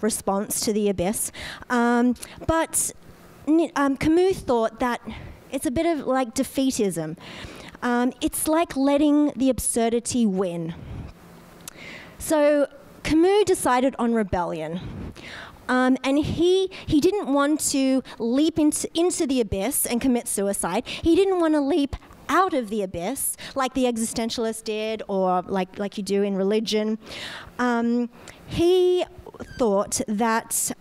response to the abyss, but Camus thought that it's a bit of like defeatism. It's like letting the absurdity win. So Camus decided on rebellion. And he didn't want to leap into the abyss and commit suicide. He didn't want to leap out of the abyss like the existentialists did, or like you do in religion. He thought that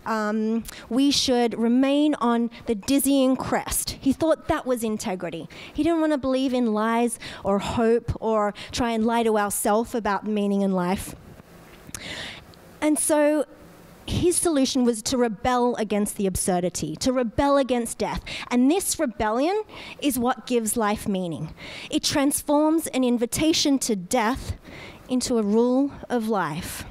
we should remain on the dizzying crest. He thought that was integrity. He didn't want to believe in lies or hope or try and lie to ourselves about meaning in life. And so his solution was to rebel against the absurdity, to rebel against death. And this rebellion is what gives life meaning. It transforms an invitation to death into a rule of life.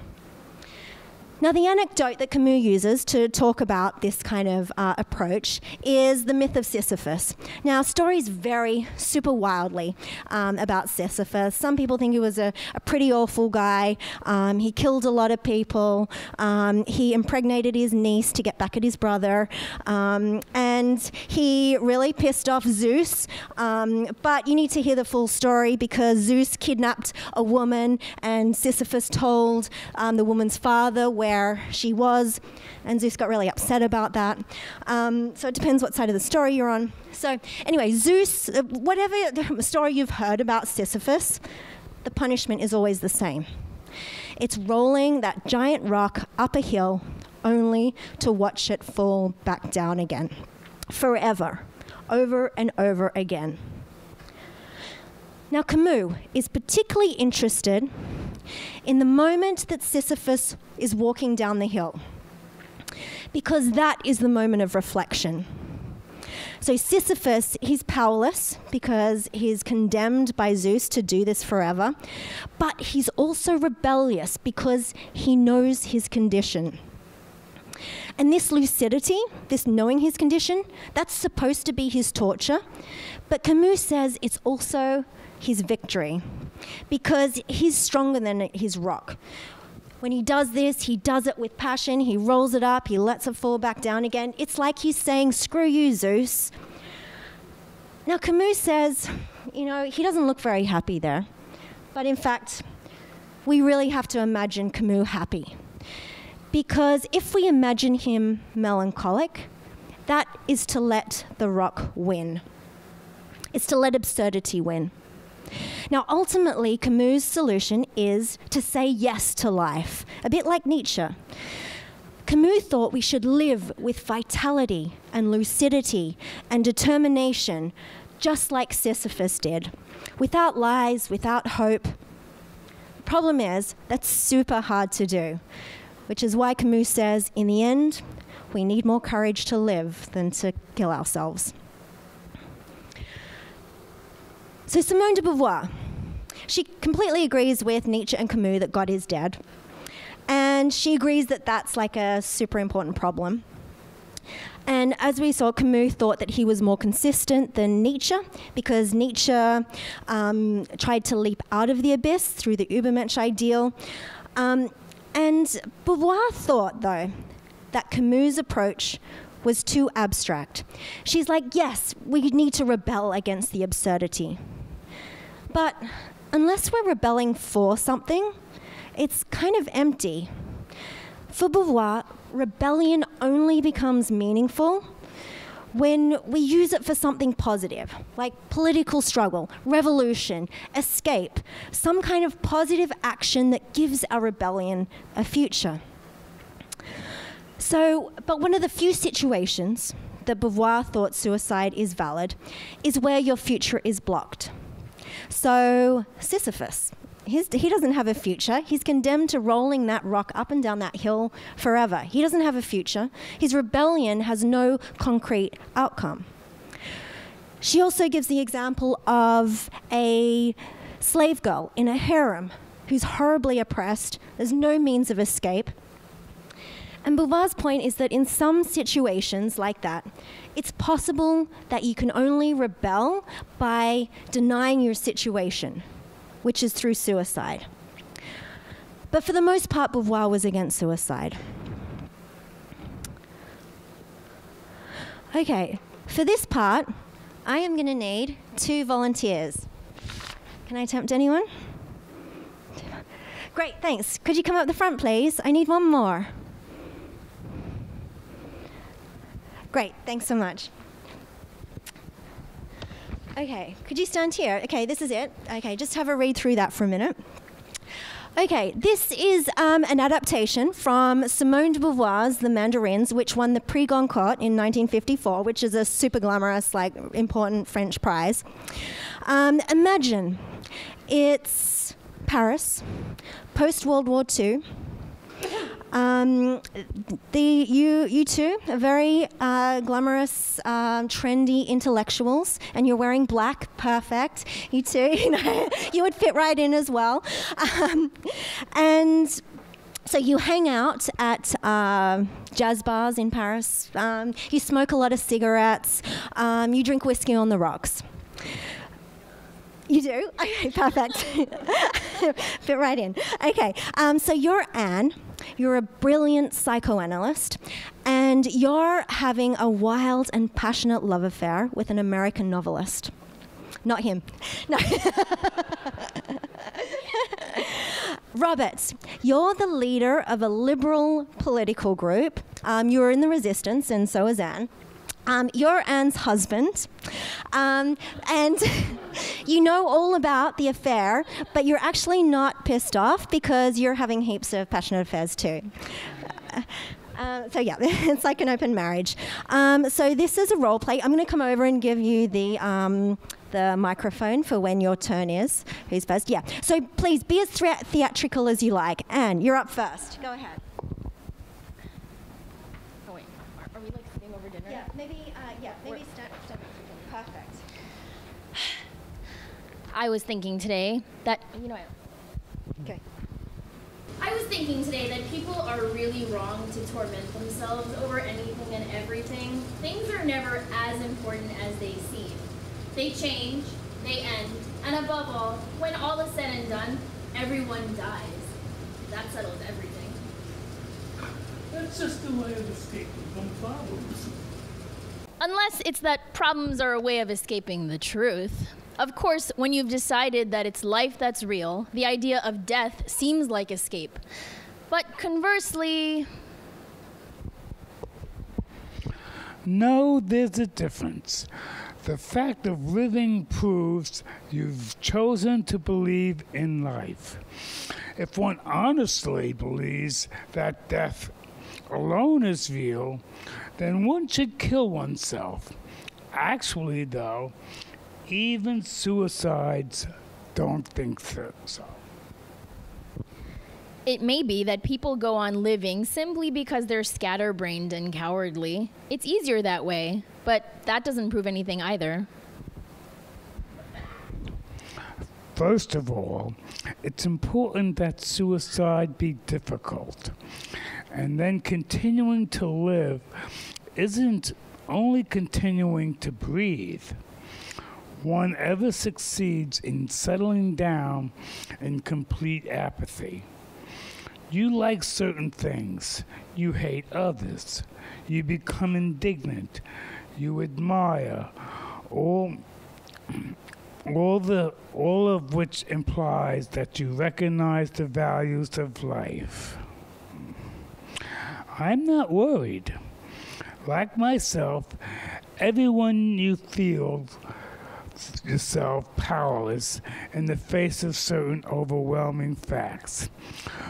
Now, the anecdote that Camus uses to talk about this kind of approach is the myth of Sisyphus. Now, stories vary super wildly about Sisyphus. Some people think he was a pretty awful guy. He killed a lot of people. He impregnated his niece to get back at his brother. And he really pissed off Zeus. But you need to hear the full story, because Zeus kidnapped a woman and Sisyphus told the woman's father where she was, and Zeus got really upset about that. So it depends what side of the story you're on. So anyway, Zeus, whatever story you've heard about Sisyphus, the punishment is always the same. It's rolling that giant rock up a hill only to watch it fall back down again, forever, over and over again. Now Camus is particularly interested in the moment that Sisyphus is walking down the hill, because that is the moment of reflection. So Sisyphus, he's powerless because he's condemned by Zeus to do this forever, but he's also rebellious because he knows his condition. And this lucidity, this knowing his condition, that's supposed to be his torture, but Camus says it's also his victory, because he's stronger than his rock. When he does this, he does it with passion, he rolls it up, he lets it fall back down again. It's like he's saying, screw you, Zeus. Now Camus says, you know, he doesn't look very happy there, but in fact, we really have to imagine Camus happy, because if we imagine him melancholic, that is to let the rock win. It's to let absurdity win. Now, ultimately, Camus' solution is to say yes to life, a bit like Nietzsche. Camus thought we should live with vitality and lucidity and determination, just like Sisyphus did, without lies, without hope. The problem is, that's super hard to do, which is why Camus says, in the end, we need more courage to live than to kill ourselves. So Simone de Beauvoir, she completely agrees with Nietzsche and Camus that God is dead. And she agrees that that's like a super important problem. And as we saw, Camus thought that he was more consistent than Nietzsche, because Nietzsche tried to leap out of the abyss through the Ubermensch ideal. And Beauvoir thought, though, that Camus' approach was too abstract. She's like, yes, we need to rebel against the absurdity. But unless we're rebelling for something, it's kind of empty. For Beauvoir, rebellion only becomes meaningful when we use it for something positive, like political struggle, revolution, escape, some kind of positive action that gives our rebellion a future. So, but one of the few situations that Beauvoir thought suicide is valid is where your future is blocked. So Sisyphus, he doesn't have a future. He's condemned to rolling that rock up and down that hill forever. He doesn't have a future. His rebellion has no concrete outcome. She also gives the example of a slave girl in a harem who's horribly oppressed. There's no means of escape. And Beauvoir's point is that in some situations like that, it's possible that you can only rebel by denying your situation, which is through suicide. But for the most part, Beauvoir was against suicide. Okay, for this part, I am going to need 2 volunteers. Can I tempt anyone? Great, thanks. Could you come up the front, please? I need 1 more. Great, thanks so much. Okay, could you stand here? Okay, this is it. Okay, just have a read through that for a minute. Okay, this is an adaptation from Simone de Beauvoir's The Mandarins, which won the Prix Goncourt in 1954, which is a super glamorous, like, important French prize. Imagine it's Paris, post-World War II. You two are very glamorous, trendy intellectuals, and you're wearing black, perfect. You two, you know, you would fit right in as well. And so you hang out at jazz bars in Paris. You smoke a lot of cigarettes. You drink whiskey on the rocks. You do? Okay, perfect. Fit right in. Okay, so you're Anne. You're a brilliant psychoanalyst, and you're having a wild and passionate love affair with an American novelist. Not him. No. Robert, you're the leader of a liberal political group. You were in the resistance, and so is Anne. You're Anne's husband, and you know all about the affair, but you're actually not pissed off because you're having heaps of passionate affairs too. So yeah, it's like an open marriage. So this is a role play. I'm going to come over and give you the microphone for when your turn is. Who's first? Yeah. So please be as theatrical as you like. Anne, you're up first. Go ahead. Yeah, maybe start. Perfect. I was thinking today that, you know, people are really wrong to torment themselves over anything and everything. Things are never as important as they seem. They change, they end, and above all, when all is said and done, everyone dies. That settles everything. That's just a way of escaping from problems. Unless it's that problems are a way of escaping the truth. Of course, when you've decided that it's life that's real, the idea of death seems like escape. But conversely... No, there's a difference. The fact of living proves you've chosen to believe in life. If one honestly believes that death alone is real, then one should kill oneself. Actually, though, even suicides don't think so. It may be that people go on living simply because they're scatterbrained and cowardly. It's easier that way, but that doesn't prove anything either. First of all, it's important that suicide be difficult. And then continuing to live isn't only continuing to breathe. One ever succeeds in settling down in complete apathy. You like certain things. You hate others. You become indignant. You admire. All of which implies that you recognize the values of life. I'm not worried. Like myself, everyone you feel yourself powerless in the face of certain overwhelming facts.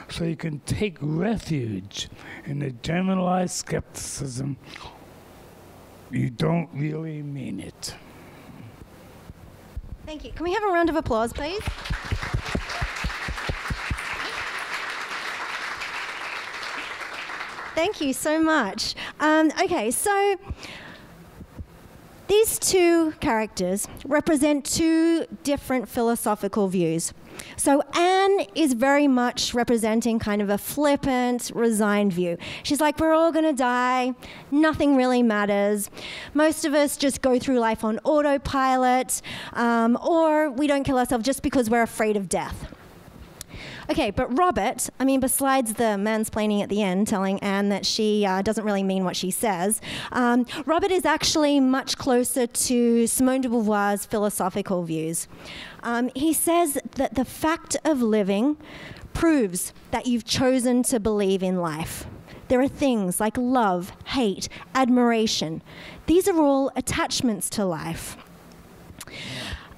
So you can take refuge in the generalized skepticism. You don't really mean it. Thank you. Can we have a round of applause, please? Thank you so much. Okay, so these 2 characters represent 2 different philosophical views. So Anne is very much representing kind of a flippant, resigned view. She's like, we're all going to die. Nothing really matters. Most of us just go through life on autopilot, or we don't kill ourselves just because we're afraid of death. Okay, but Robert, I mean, besides the mansplaining at the end, telling Anne that she doesn't really mean what she says, Robert is actually much closer to Simone de Beauvoir's philosophical views. He says that the fact of living proves that you've chosen to believe in life. There are things like love, hate, admiration. These are all attachments to life.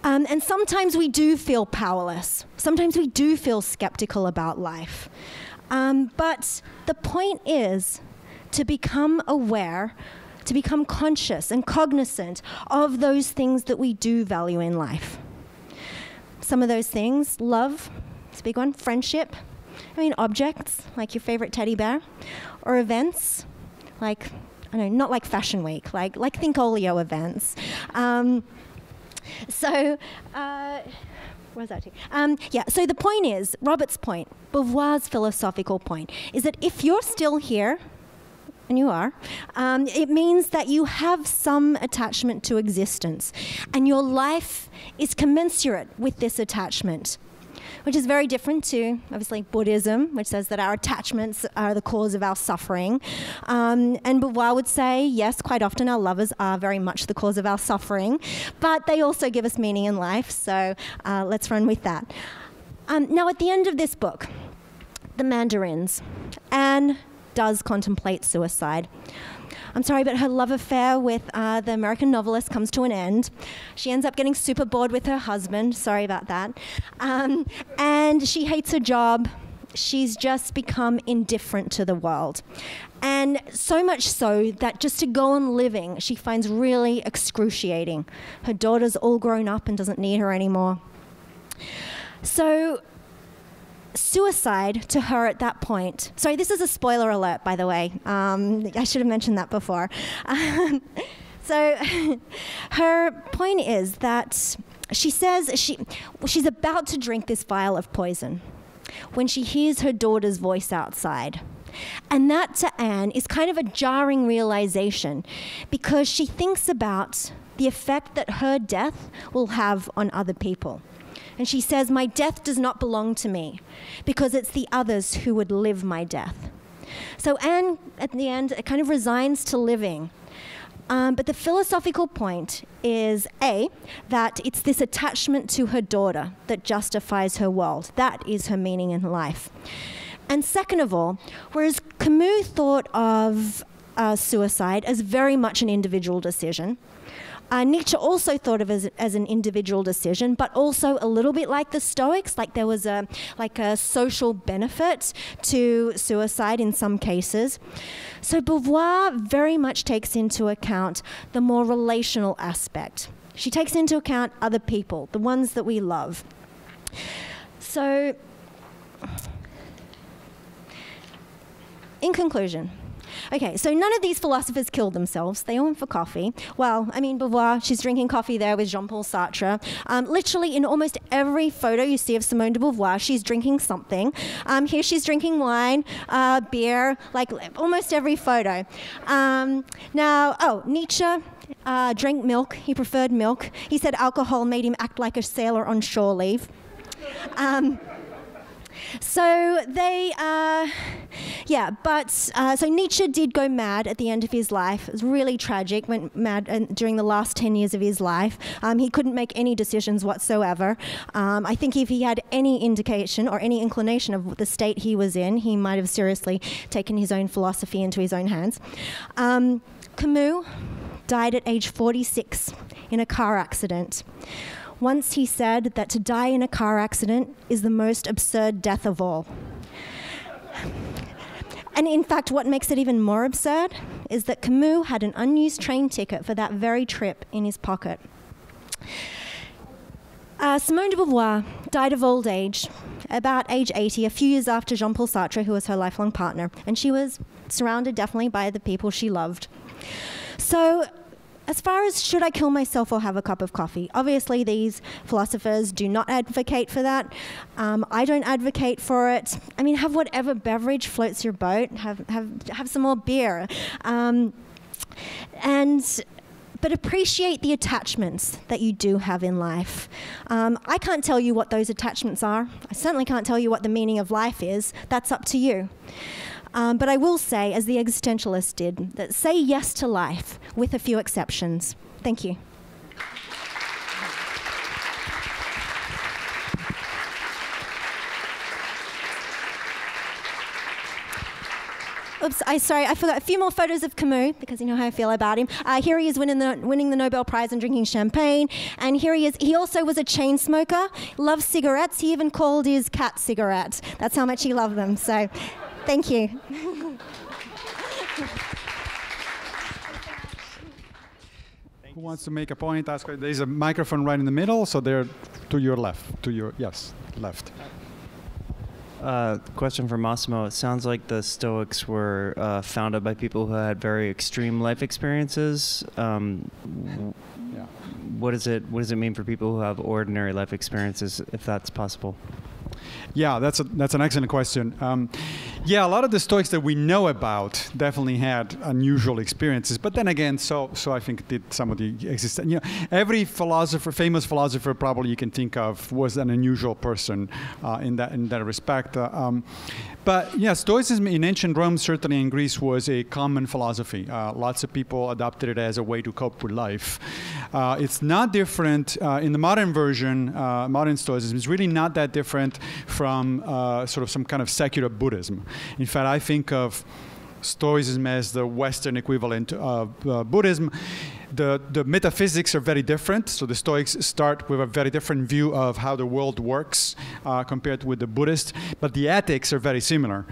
And sometimes we do feel powerless. Sometimes we do feel skeptical about life. But the point is to become aware, to become conscious and cognizant of those things that we do value in life. Some of those things, love, it's a big one, friendship, I mean, objects, like your favorite teddy bear, or events, like, I don't know, not like Fashion Week, like Thinkolio events. What was that? Yeah, so the point is, Robert's point, Beauvoir's philosophical point, is that if you're still here, and you are, it means that you have some attachment to existence, and your life is commensurate with this attachment, which is very different to, obviously, Buddhism, which says that our attachments are the cause of our suffering. And Beauvoir would say, yes, quite often our lovers are very much the cause of our suffering, but they also give us meaning in life, so let's run with that. Now, at the end of this book, The Mandarins, Anne does contemplate suicide. I'm sorry, but her love affair with the American novelist comes to an end. She ends up getting super bored with her husband. Sorry about that. And she hates her job. She's just become indifferent to the world. And so much so that just to go on living, she finds really excruciating. Her daughter's all grown up and doesn't need her anymore. So suicide to her at that point. Sorry, this is a spoiler alert, by the way. I should have mentioned that before. So her point is that she says she's about to drink this vial of poison when she hears her daughter's voice outside. And that to Anne is kind of a jarring realization because she thinks about the effect that her death will have on other people. And she says, my death does not belong to me because it's the others who would live my death. So Anne, at the end, kind of resigns to living. But the philosophical point is, A, that it's this attachment to her daughter that justifies her world. That is her meaning in life. And second of all, whereas Camus thought of suicide as very much an individual decision, Nietzsche also thought of it as an individual decision, but also a little bit like the Stoics, like there was a social benefit to suicide in some cases. So Beauvoir very much takes into account the more relational aspect. She takes into account other people, the ones that we love. So, in conclusion, okay, so none of these philosophers killed themselves. They all went for coffee. Well, I mean, Beauvoir, she's drinking coffee there with Jean-Paul Sartre. Literally in almost every photo you see of Simone de Beauvoir, she's drinking something. Here she's drinking wine, beer, like almost every photo. Nietzsche drank milk. He preferred milk. He said alcohol made him act like a sailor on shore leave. So they, so Nietzsche did go mad at the end of his life. It was really tragic, went mad during the last 10 years of his life. He couldn't make any decisions whatsoever. I think if he had any indication or any inclination of the state he was in, he might have seriously taken his own philosophy into his own hands. Camus died at age 46 in a car accident. Once he said that to die in a car accident is the most absurd death of all. And in fact, what makes it even more absurd is that Camus had an unused train ticket for that very trip in his pocket. Simone de Beauvoir died of old age, about age 80, a few years after Jean-Paul Sartre, who was her lifelong partner. And she was surrounded definitely by the people she loved. So, as far as should I kill myself or have a cup of coffee? Obviously, these philosophers do not advocate for that. I don't advocate for it. I mean, have whatever beverage floats your boat. Have some more beer. but appreciate the attachments that you do have in life. I can't tell you what those attachments are. I certainly can't tell you what the meaning of life is. That's up to you. But I will say, as the existentialist did, that say yes to life, with a few exceptions. Thank you. Oops, sorry, I forgot a few more photos of Camus, because you know how I feel about him. Here he is winning the Nobel Prize and drinking champagne. And here he is. He also was a chain smoker, loved cigarettes. He even called his cat Cigarette. That's how much he loved them. So thank you. Who wants to make a point? Ask. There's a microphone right in the middle, so they're to your left, left. Question for Massimo. It sounds like the Stoics were founded by people who had very extreme life experiences. Yeah. What does it mean for people who have ordinary life experiences, if that's possible? Yeah, that's an excellent question. Yeah, a lot of the Stoics that we know about definitely had unusual experiences. But then again, so I think did some of the existence. You know, every philosopher, famous philosopher, probably you can think of was an unusual person in that respect. But yeah, Stoicism in ancient Rome, certainly in Greece, was a common philosophy. Lots of people adopted it as a way to cope with life. It's not different in the modern version. Modern Stoicism is really not that different from sort of some kind of secular Buddhism. In fact, I think of Stoicism as the Western equivalent of Buddhism. The metaphysics are very different, so the Stoics start with a very different view of how the world works compared with the Buddhists, but the ethics are very similar.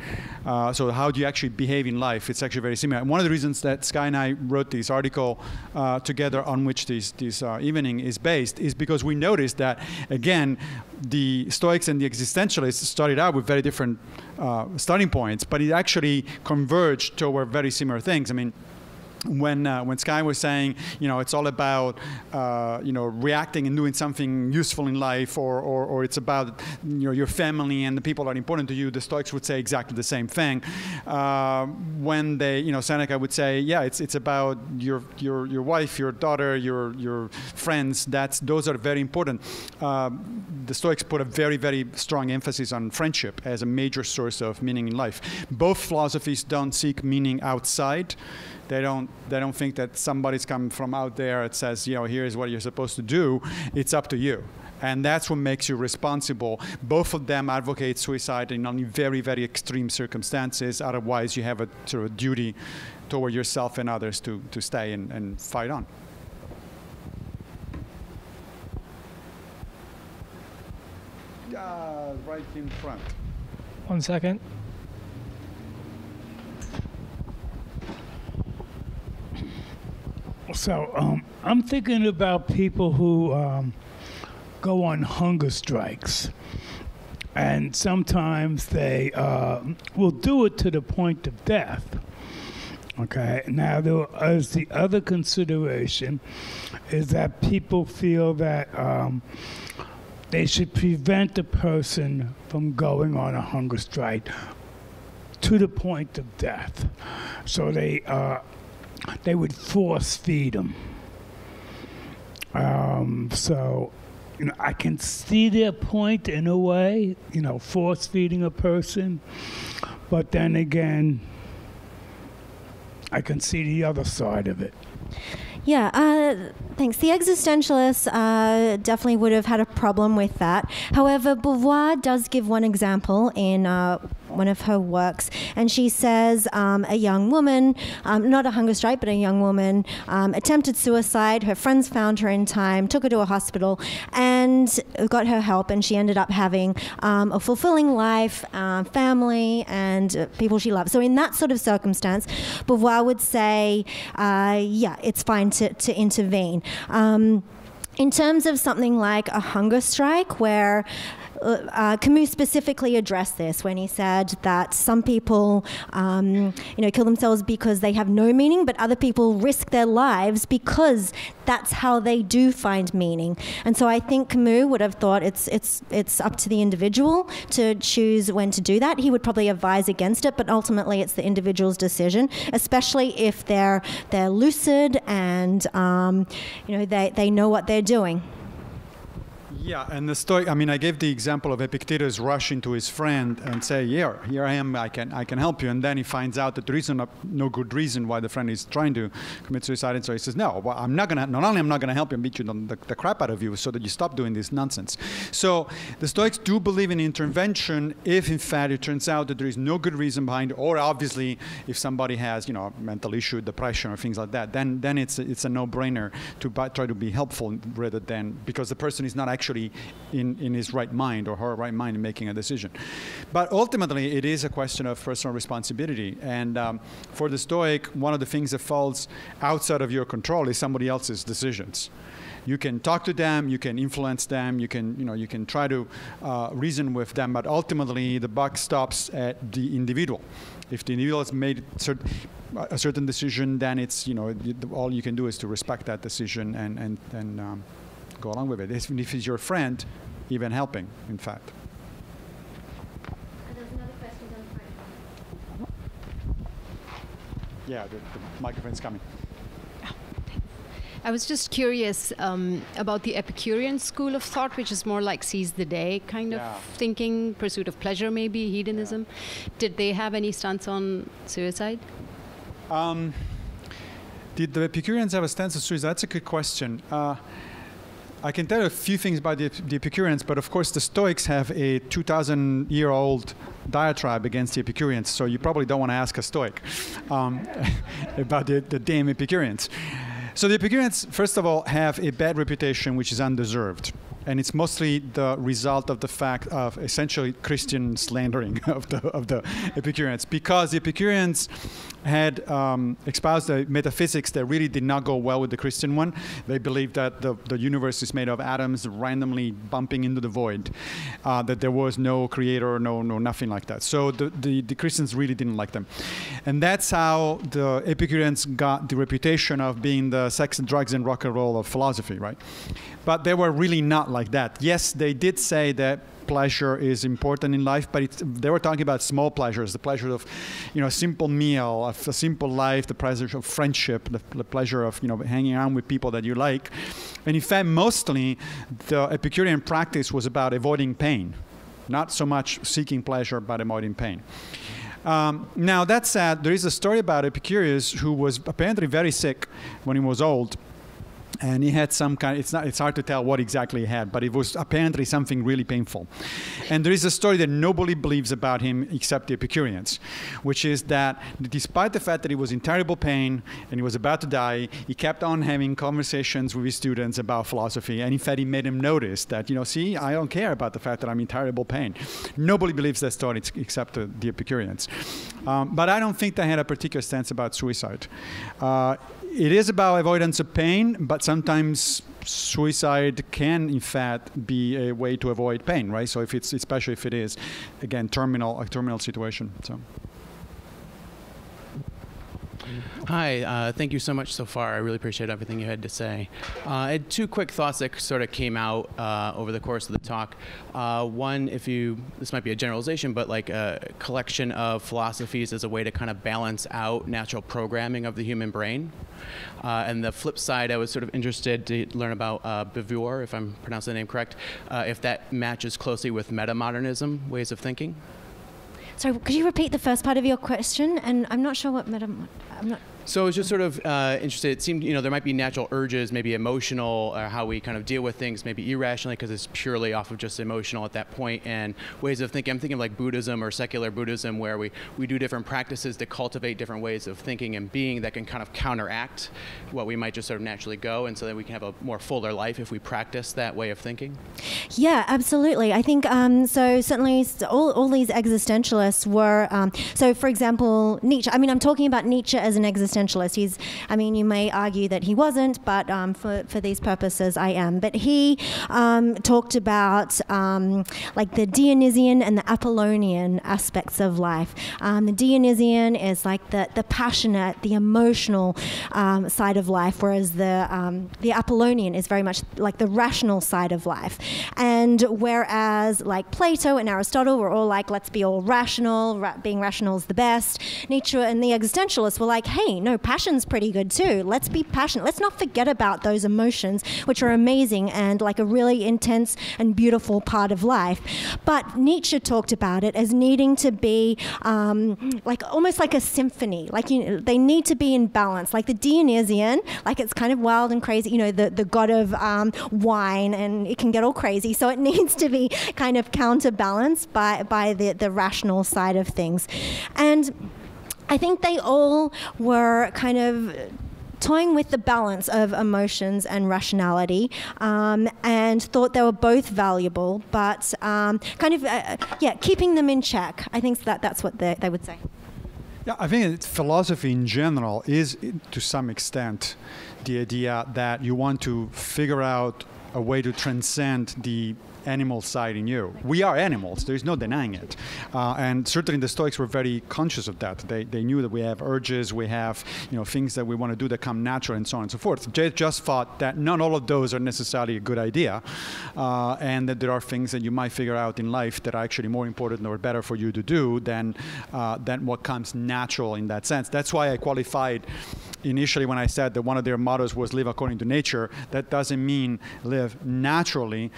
So how do you actually behave in life? It's actually very similar. And one of the reasons that Skye and I wrote this article together on which this evening is based is because we noticed that, again, the Stoics and the existentialists started out with very different starting points, but it actually converged toward very similar things. I mean, when Skye was saying, you know, it's all about, you know, reacting and doing something useful in life, or it's about, you know, your family and the people that are important to you, the Stoics would say exactly the same thing. When they, you know, Seneca would say, yeah, it's about your wife, your daughter, your friends. Those are very important. The Stoics put a very, very strong emphasis on friendship as a major source of meaning in life. Both philosophies don't seek meaning outside. They don't think that somebody's come from out there and says, you know, here's what you're supposed to do. It's up to you. And that's what makes you responsible. Both of them advocate suicide in only very, very extreme circumstances. Otherwise, you have a sort of duty toward yourself and others to stay and fight on. Right in front. 1 second. So I'm thinking about people who go on hunger strikes, and sometimes they will do it to the point of death. Okay, now the other consideration is that people feel that they should prevent a person from going on a hunger strike to the point of death. So they would force feed them. So, you know, I can see their point in a way, you know, force feeding a person, but then again, I can see the other side of it. Yeah, thanks. The existentialists definitely would have had a problem with that. However, Beauvoir does give one example in one of her works, and she says a young woman, not a hunger strike, but a young woman attempted suicide. Her friends found her in time, took her to a hospital, and got her help, and she ended up having a fulfilling life, family, and people she loved. So in that sort of circumstance, Beauvoir would say, yeah, it's fine to intervene. In terms of something like a hunger strike, where Camus specifically addressed this when he said that some people kill themselves because they have no meaning, but other people risk their lives because that's how they do find meaning. And so I think Camus would have thought it's up to the individual to choose when to do that. He would probably advise against it, but ultimately it's the individual's decision, especially if they're lucid and they know what they're doing. Yeah, and the Stoic, I mean, I gave the example of Epictetus rushing to his friend and say, yeah, here I am, I can help you. And then he finds out that there is no good reason why the friend is trying to commit suicide. And so he says, no, well, I'm not going to, not only I'm not going to help you and beat you the crap out of you so that you stop doing this nonsense. So the Stoics do believe in intervention if, in fact, it turns out that there is no good reason behind it, or obviously if somebody has, a mental issue, depression or things like that, then it's a no-brainer to try to be helpful rather than, because the person is not actually in his right mind or her right mind in making a decision. But ultimately, it is a question of personal responsibility. And for the Stoic, one of the things that falls outside of your control is somebody else's decisions. You can talk to them, you can influence them, you can try to reason with them, but ultimately the buck stops at the individual. If the individual has made a certain decision, then it's, all you can do is to respect that decision and go along with it. If he's your friend, even helping, in fact. There's another question down the front. Yeah, the microphone's coming. I was just curious about the Epicurean school of thought, which is more like seize the day kind of thinking, pursuit of pleasure maybe, hedonism. Yeah. Did they have any stance on suicide? Did the Epicureans have a stance on suicide? That's a good question. I can tell you a few things about the Epicureans, but of course the Stoics have a 2,000-year-old diatribe against the Epicureans, so you probably don't want to ask a Stoic about the damn Epicureans. So the Epicureans, first of all, have a bad reputation which is undeserved. And it's mostly the result of the fact of essentially Christian slandering of the Epicureans, because the Epicureans had espoused a metaphysics that really did not go well with the Christian one. They believed that the universe is made of atoms randomly bumping into the void, that there was no creator, no nothing like that. So the Christians really didn't like them. And that's how the Epicureans got the reputation of being the sex and drugs and rock and roll of philosophy, right? But they were really not like that. Yes, they did say that pleasure is important in life, but they were talking about small pleasures, the pleasure of, a simple meal, a simple life, the pleasure of friendship, the pleasure of, hanging around with people that you like. And in fact, mostly the Epicurean practice was about avoiding pain, not so much seeking pleasure, but avoiding pain. Now, that said, there is a story about Epicurus who was apparently very sick when he was old. And he had some kind, it's hard to tell what exactly he had, but it was apparently something really painful. And there is a story that nobody believes about him except the Epicureans, which is that despite the fact that he was in terrible pain and he was about to die, he kept on having conversations with his students about philosophy. And in fact, he made him notice that, see, I don't care about the fact that I'm in terrible pain. Nobody believes that story except the Epicureans. But I don't think they had a particular stance about suicide. It is about avoidance of pain, but sometimes suicide can, in fact, be a way to avoid pain, right? So if it's, especially if it is, again, a terminal situation. So. Hi, thank you so much so far. I really appreciate everything you had to say. I had two quick thoughts that sort of came out over the course of the talk. One, this might be a generalization, but like a collection of philosophies as a way to kind of balance out natural programming of the human brain. And the flip side, I was sort of interested to learn about Beauvoir, if I'm pronouncing the name correct, if that matches closely with metamodernism ways of thinking. Sorry, could you repeat the first part of your question? And I'm not sure what So I was just sort of interested. It seemed, there might be natural urges, maybe emotional, or how we kind of deal with things, maybe irrationally, because it's purely off of just emotional at that point, and ways of thinking. I'm thinking of like Buddhism or secular Buddhism, where we do different practices to cultivate different ways of thinking and being that can kind of counteract what we might just sort of naturally go, and so that we can have a more fuller life if we practice that way of thinking. Yeah, absolutely. I think, so certainly all these existentialists were, so for example, Nietzsche. I mean, I'm talking about Nietzsche as an existentialist. existentialist. He's, I mean, you may argue that he wasn't, but for these purposes, I am. But he talked about like the Dionysian and the Apollonian aspects of life. The Dionysian is like the passionate, the emotional side of life, whereas the Apollonian is very much like the rational side of life. And whereas like Plato and Aristotle were all like, let's be all rational, being rational is the best, Nietzsche and the existentialists were like, hey, no, passion's pretty good too. Let's be passionate. Let's not forget about those emotions, which are amazing and like a really intense and beautiful part of life. But Nietzsche talked about it as needing to be like almost like a symphony. Like they need to be in balance. Like the Dionysian, like it's kind of wild and crazy, you know, the god of wine, and it can get all crazy. So it needs to be kind of counterbalanced by the rational side of things. And I think they all were kind of toying with the balance of emotions and rationality, and thought they were both valuable, but kind of, yeah, keeping them in check. I think that's what they would say. Yeah, I think philosophy in general is, to some extent, the idea that you want to figure out a way to transcend the animal side in you. We are animals, there is no denying it. And certainly the Stoics were very conscious of that. They knew that we have urges, we have, you know, things that we want to do that come natural and so on and so forth. They just thought that not all of those are necessarily a good idea, and that there are things that you might figure out in life that are actually more important or better for you to do than what comes natural in that sense. That's why I qualified initially when I said that one of their mottos was live according to nature. That doesn't mean live naturally,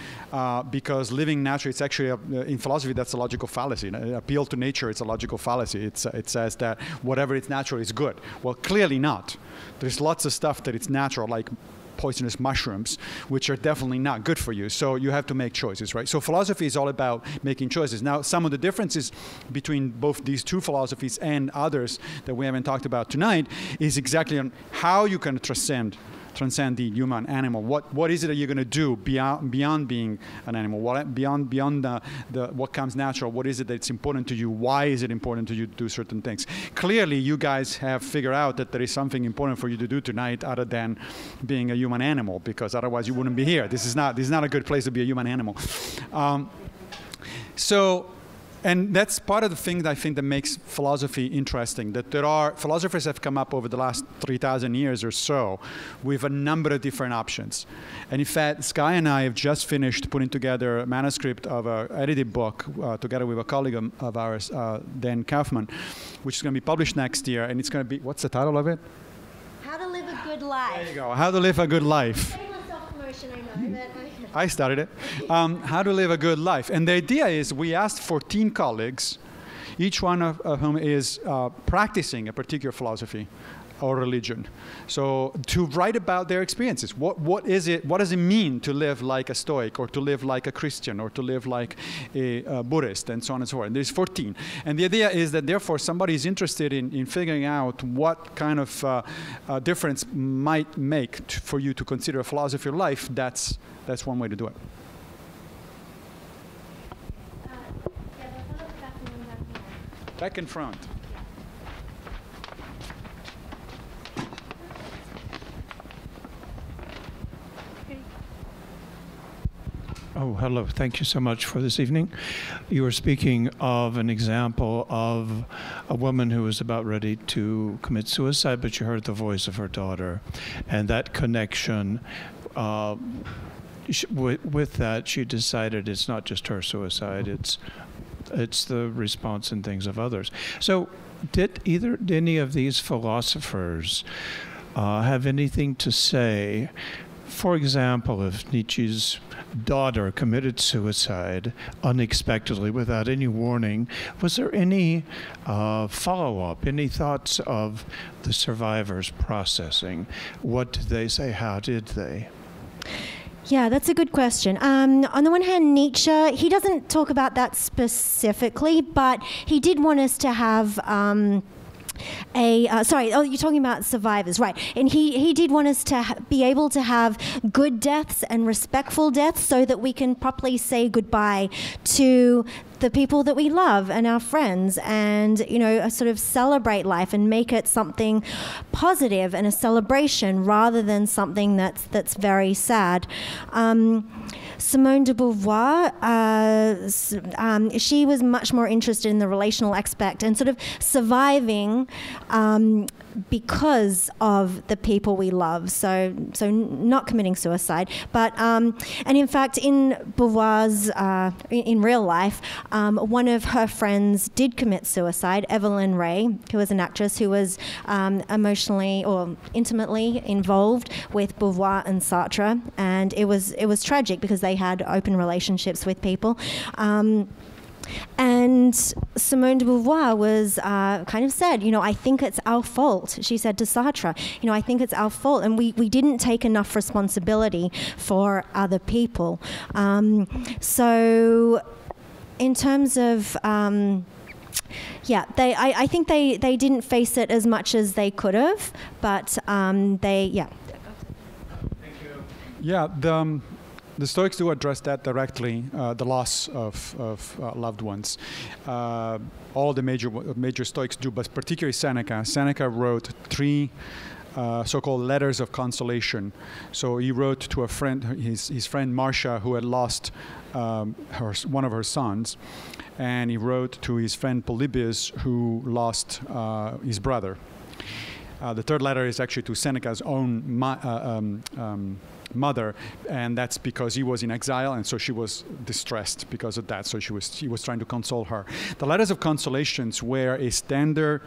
because living naturally, it's actually, in philosophy, that's a logical fallacy. Appeal to nature, it's a logical fallacy. It says that whatever is natural is good. Well, clearly not. There's lots of stuff that it's natural, like poisonous mushrooms, which are definitely not good for you. So you have to make choices, right? So philosophy is all about making choices. Now, some of the differences between both these two philosophies and others that we haven't talked about tonight is exactly on how you can transcend the human animal. What is it that you're going to do beyond being an animal? What beyond what comes natural? What is it that's important to you? Why is it important to you to do certain things? Clearly, you guys have figured out that there is something important for you to do tonight, other than being a human animal, because otherwise you wouldn't be here. This is not a good place to be a human animal. And that's part of the thing that I think that makes philosophy interesting, that there are, philosophers have come up over the last 3,000 years or so with a number of different options. And in fact, Skye and I have just finished putting together a manuscript of an edited book together with a colleague of ours, Dan Kaufman, which is going to be published next year. And it's going to be, what's the title of it? How to Live a Good Life. There you go, How to Live a Good Life. I started it. How to Live a Good Life. And the idea is we asked 14 colleagues, each one of whom is practicing a particular philosophy or religion, so to write about their experiences. What is it? What does it mean to live like a Stoic, or to live like a Christian, or to live like a Buddhist, and so on and so forth. And there's 14. And the idea is that therefore somebody is interested in figuring out what kind of difference might make for you to consider a philosophy of life. That's one way to do it. Back in front. Oh, hello. Thank you so much for this evening. You were speaking of an example of a woman who was about ready to commit suicide, but you heard the voice of her daughter. And that connection, with that, she decided it's not just her suicide, it's the response and things of others. So did any of these philosophers have anything to say? For example, if Nietzsche's daughter committed suicide unexpectedly without any warning, was there any follow-up, any thoughts of the survivors processing? What did they say? How did they? Yeah, that's a good question. On the one hand, Nietzsche, he doesn't talk about that specifically, but he did want us to have You're talking about survivors, right? And he did want us to be able to have good deaths and respectful deaths so that we can properly say goodbye to the people that we love and our friends, and, you know, sort of celebrate life and make it something positive and a celebration rather than something that's very sad. Simone de Beauvoir, she was much more interested in the relational aspect and sort of surviving because of the people we love. So not committing suicide, but and in fact, in Beauvoir's in real life, one of her friends did commit suicide, Evelyn Ray, who was an actress who was emotionally or intimately involved with Beauvoir and Sartre, and it was tragic because they had open relationships with people. And Simone de Beauvoir was kind of said, you know, I think it's our fault. She said to Sartre, you know, I think it's our fault, and we didn't take enough responsibility for other people. So in terms of, yeah, I think they didn't face it as much as they could have, but they, yeah. Thank you. Yeah, the Stoics do address that directly, the loss of loved ones. All the major Stoics do, but particularly Seneca. Seneca wrote three so-called letters of consolation. So he wrote to a friend, his friend Marcia, who had lost one of her sons, and he wrote to his friend Polybius, who lost his brother. The third letter is actually to Seneca's own mother, and that's because he was in exile, and so she was distressed because of that. So he was trying to console her. The letters of consolations were a standard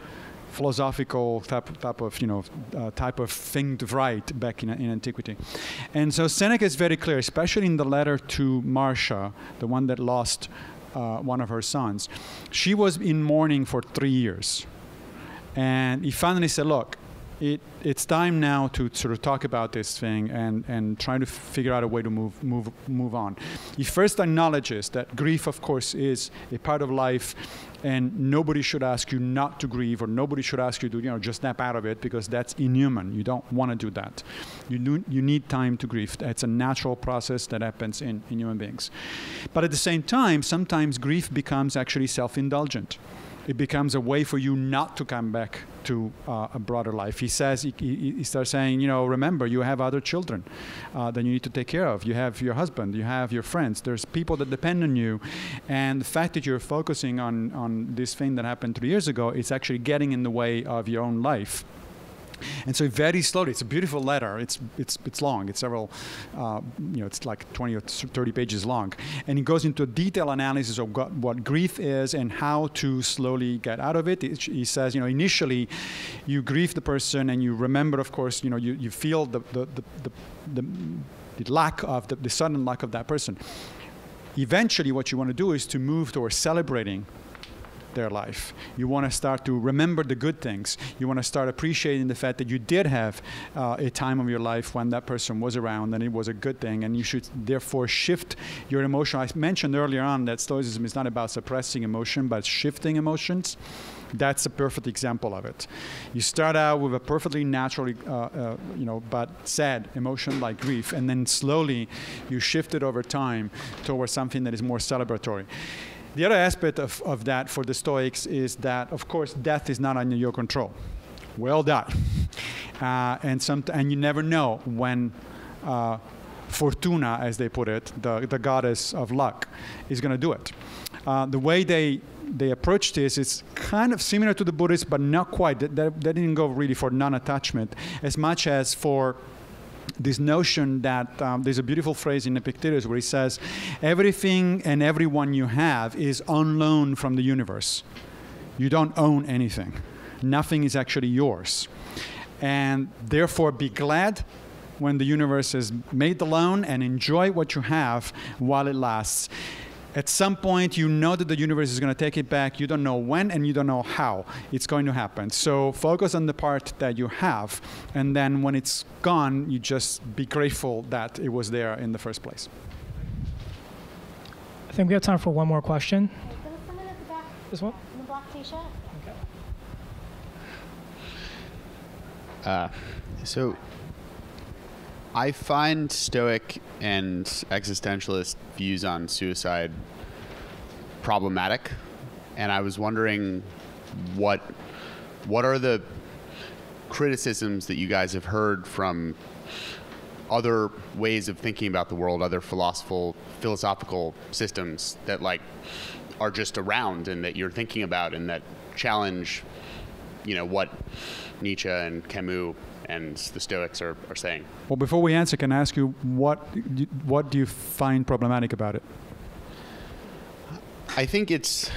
philosophical type of thing to write back in antiquity. And so Seneca is very clear, especially in the letter to Marcia, the one that lost one of her sons. She was in mourning for 3 years, and he finally said, look, it's time now to sort of talk about this thing and try to figure out a way to move on. He first acknowledges that grief, of course, is a part of life, and nobody should ask you not to grieve, or nobody should ask you to, you know, just snap out of it, because that's inhuman. You don't want to do that. You need time to grieve. That's a natural process that happens in human beings. But at the same time, sometimes grief becomes actually self-indulgent. It becomes a way for you not to come back to a broader life. He says, he starts saying, you know, remember, you have other children that you need to take care of. You have your husband, you have your friends. There's people that depend on you. And the fact that you're focusing on this thing that happened 3 years ago, it's actually getting in the way of your own life. And so very slowly, it's a beautiful letter. It's long. It's several, you know, it's like 20 or 30 pages long. And it goes into a detailed analysis of what grief is and how to slowly get out of it. He says, you know, initially you grieve the person and you remember, of course, you know, you feel the lack of, the sudden lack of that person. Eventually what you want to do is to move towards celebrating their life. You want to start to remember the good things. You want to start appreciating the fact that you did have a time of your life when that person was around and it was a good thing, and you should therefore shift your emotion. I mentioned earlier on that Stoicism is not about suppressing emotion, but shifting emotions. That's a perfect example of it. You start out with a perfectly natural, you know, but sad emotion like grief, and then slowly you shift it over time towards something that is more celebratory. The other aspect of that for the Stoics is that, of course, death is not under your control. We all die. And you never know when Fortuna, as they put it, the goddess of luck, is going to do it. The way they approach this is kind of similar to the Buddhists, but not quite. They didn't go really for non-attachment as much as for this notion that there's a beautiful phrase in Epictetus where he says, everything and everyone you have is on loan from the universe. You don't own anything. Nothing is actually yours. And therefore be glad when the universe has made the loan and enjoy what you have while it lasts. At some point, you know that the universe is going to take it back. You don't know when, and you don't know how it's going to happen. So focus on the part that you have, and then when it's gone, you just be grateful that it was there in the first place. I think we have time for one more question. There was someone at the back. This one? In the black T-shirt. Okay. So I find Stoic and existentialist views on suicide problematic, and I was wondering what are the criticisms that you guys have heard from other ways of thinking about the world, other philosophical systems that are just around and that you're thinking about and that challenge, what Nietzsche and Camus and the Stoics are saying. Well, before we answer, can I ask you what do you find problematic about it? I think it's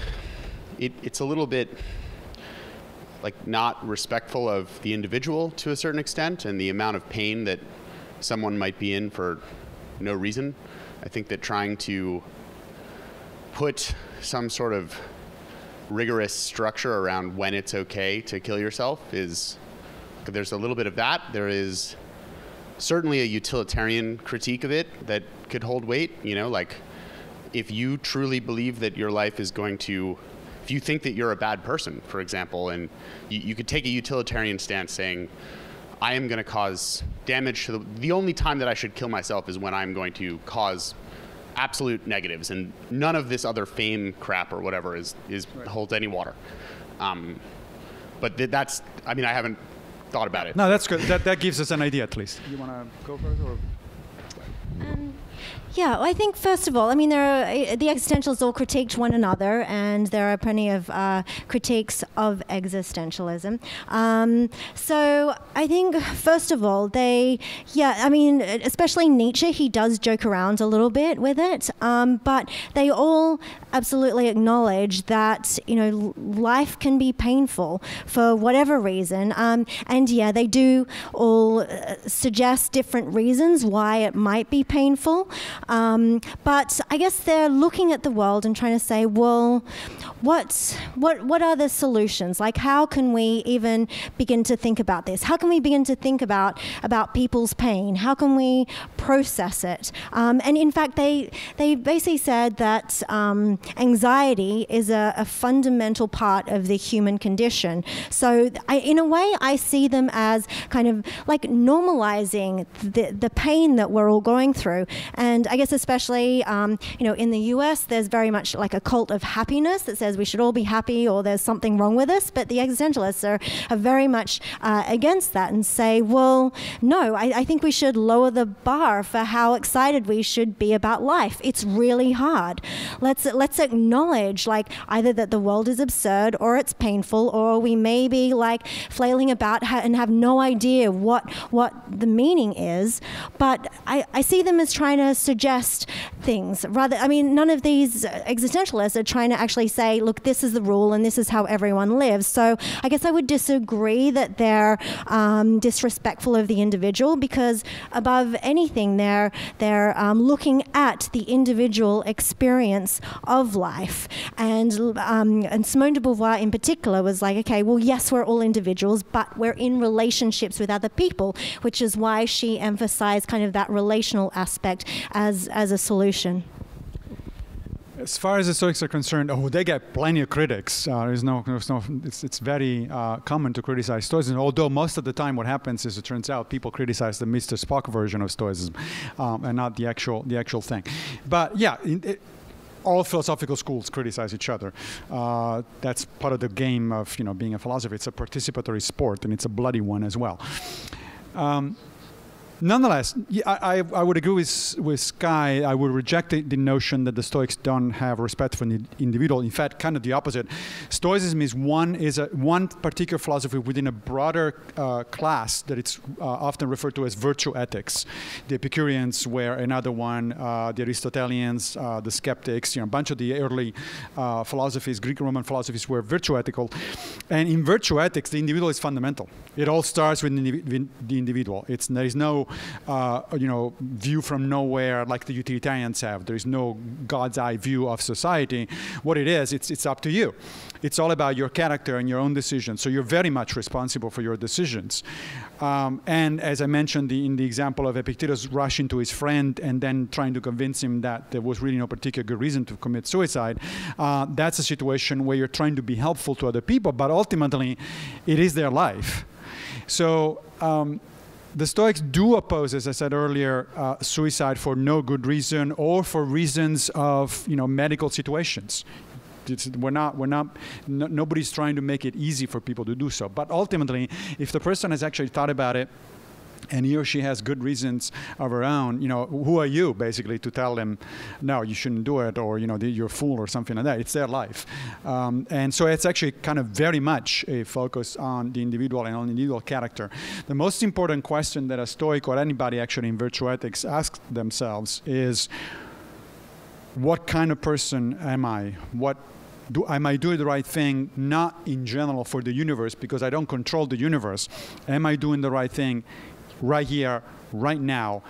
a little bit not respectful of the individual to a certain extent and the amount of pain that someone might be in for no reason. I think that trying to put some sort of rigorous structure around when it's okay to kill yourself is, there's a little bit of that. There is certainly a utilitarian critique of it that could hold weight, if you truly believe that your life is going to, if you think that you're a bad person, for example, and you could take a utilitarian stance saying, I am going to cause damage to the only time that I should kill myself is when I'm going to cause absolute negatives, and none of this other fame crap or whatever is right. Holds any water. But that's, I haven't thought about it. No, that's good. That gives us an idea at least. You want to go first or? Yeah, I think first of all, the existentialists all critiqued one another, and there are plenty of critiques of existentialism. So I think first of all, especially Nietzsche, he does joke around a little bit with it, but they all absolutely acknowledge that life can be painful for whatever reason, and yeah, they do all suggest different reasons why it might be painful. But I guess they're looking at the world and trying to say, well, what are the solutions? How can we even begin to think about this? How can we begin to think about people's pain? How can we process it? And in fact, they basically said that anxiety is a fundamental part of the human condition. So in a way, I see them as kind of normalizing the pain that we're all going through. And I guess especially, in the US, there's very much a cult of happiness that says we should all be happy or there's something wrong with us. But the existentialists are very much against that and say, well, no, I think we should lower the bar for how excited we should be about life. It's really hard. Let's acknowledge either that the world is absurd or it's painful, or we may be flailing about and have no idea what the meaning is. But I see them as trying to suggest things. Rather, none of these existentialists are trying to actually say, look, this is the rule and this is how everyone lives. So I guess I would disagree that they're disrespectful of the individual, because above anything, they're looking at the individual experience of life. And Simone de Beauvoir in particular was okay, well, yes, we're all individuals, but we're in relationships with other people, which is why she emphasized that relational aspect as a solution. As far as the Stoics are concerned, they get plenty of critics. It's very common to criticize Stoicism, although most of the time what happens is it turns out people criticize the Mr. Spock version of Stoicism and not the actual thing. But yeah, all philosophical schools criticize each other. That's part of the game of being a philosopher. It's a participatory sport, and it's a bloody one as well. Nonetheless, I would agree with Skye. I would reject the notion that the Stoics don't have respect for the individual. In fact, kind of the opposite. Stoicism is one particular philosophy within a broader class that it's often referred to as virtue ethics. The Epicureans were another one. The Aristotelians, the Skeptics, a bunch of the early philosophies, Greek and Roman philosophies, were virtue ethical. And in virtue ethics, the individual is fundamental. It all starts with the individual. There is no view from nowhere like the utilitarians have. There is no God's eye view of society. What it is, it's up to you. It's all about your character and your own decisions. So you're very much responsible for your decisions. And as I mentioned in the example of Epictetus rushing to his friend and then trying to convince him that there was really no particular good reason to commit suicide, that's a situation where you're trying to be helpful to other people, but ultimately it is their life. So the Stoics do oppose, as I said earlier, suicide for no good reason or for reasons of, you know, medical situations. Nobody's trying to make it easy for people to do so. But ultimately, if the person has actually thought about it, and he or she has good reasons of her own, you know, who are you, basically, to tell them, no, you shouldn't do it, or, you know, you're a fool, or something like that. It's their life. And so it's actually kind of very much a focus on the individual and on individual character. The most important question that a Stoic or anybody actually in virtue ethics asks themselves is, what kind of person am I? Am I doing the right thing, not in general for the universe, because I don't control the universe? Am I doing the right thing right here, right now,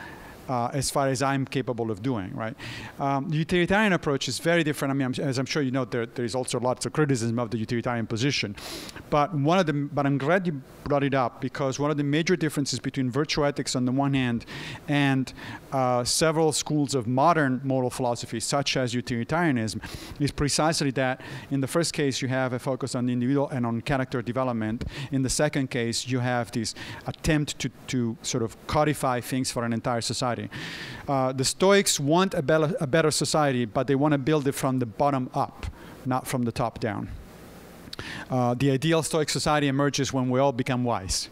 as far as I'm capable of doing, right? The utilitarian approach is very different. I mean, as I'm sure you know, there is also lots of criticism of the utilitarian position. But I'm glad you brought it up, because one of the major differences between virtue ethics on the one hand and several schools of modern moral philosophy, such as utilitarianism, is precisely that in the first case, you have a focus on the individual and on character development. In the second case, you have this attempt to sort of codify things for an entire society. The Stoics want a better society, but they want to build it from the bottom up, not from the top down. The ideal Stoic society emerges when we all become wise.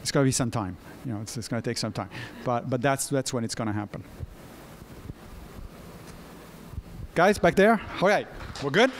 It's going to be some time. You know, it's going to take some time. But that's when it's going to happen. Guys, back there? All right. We're good?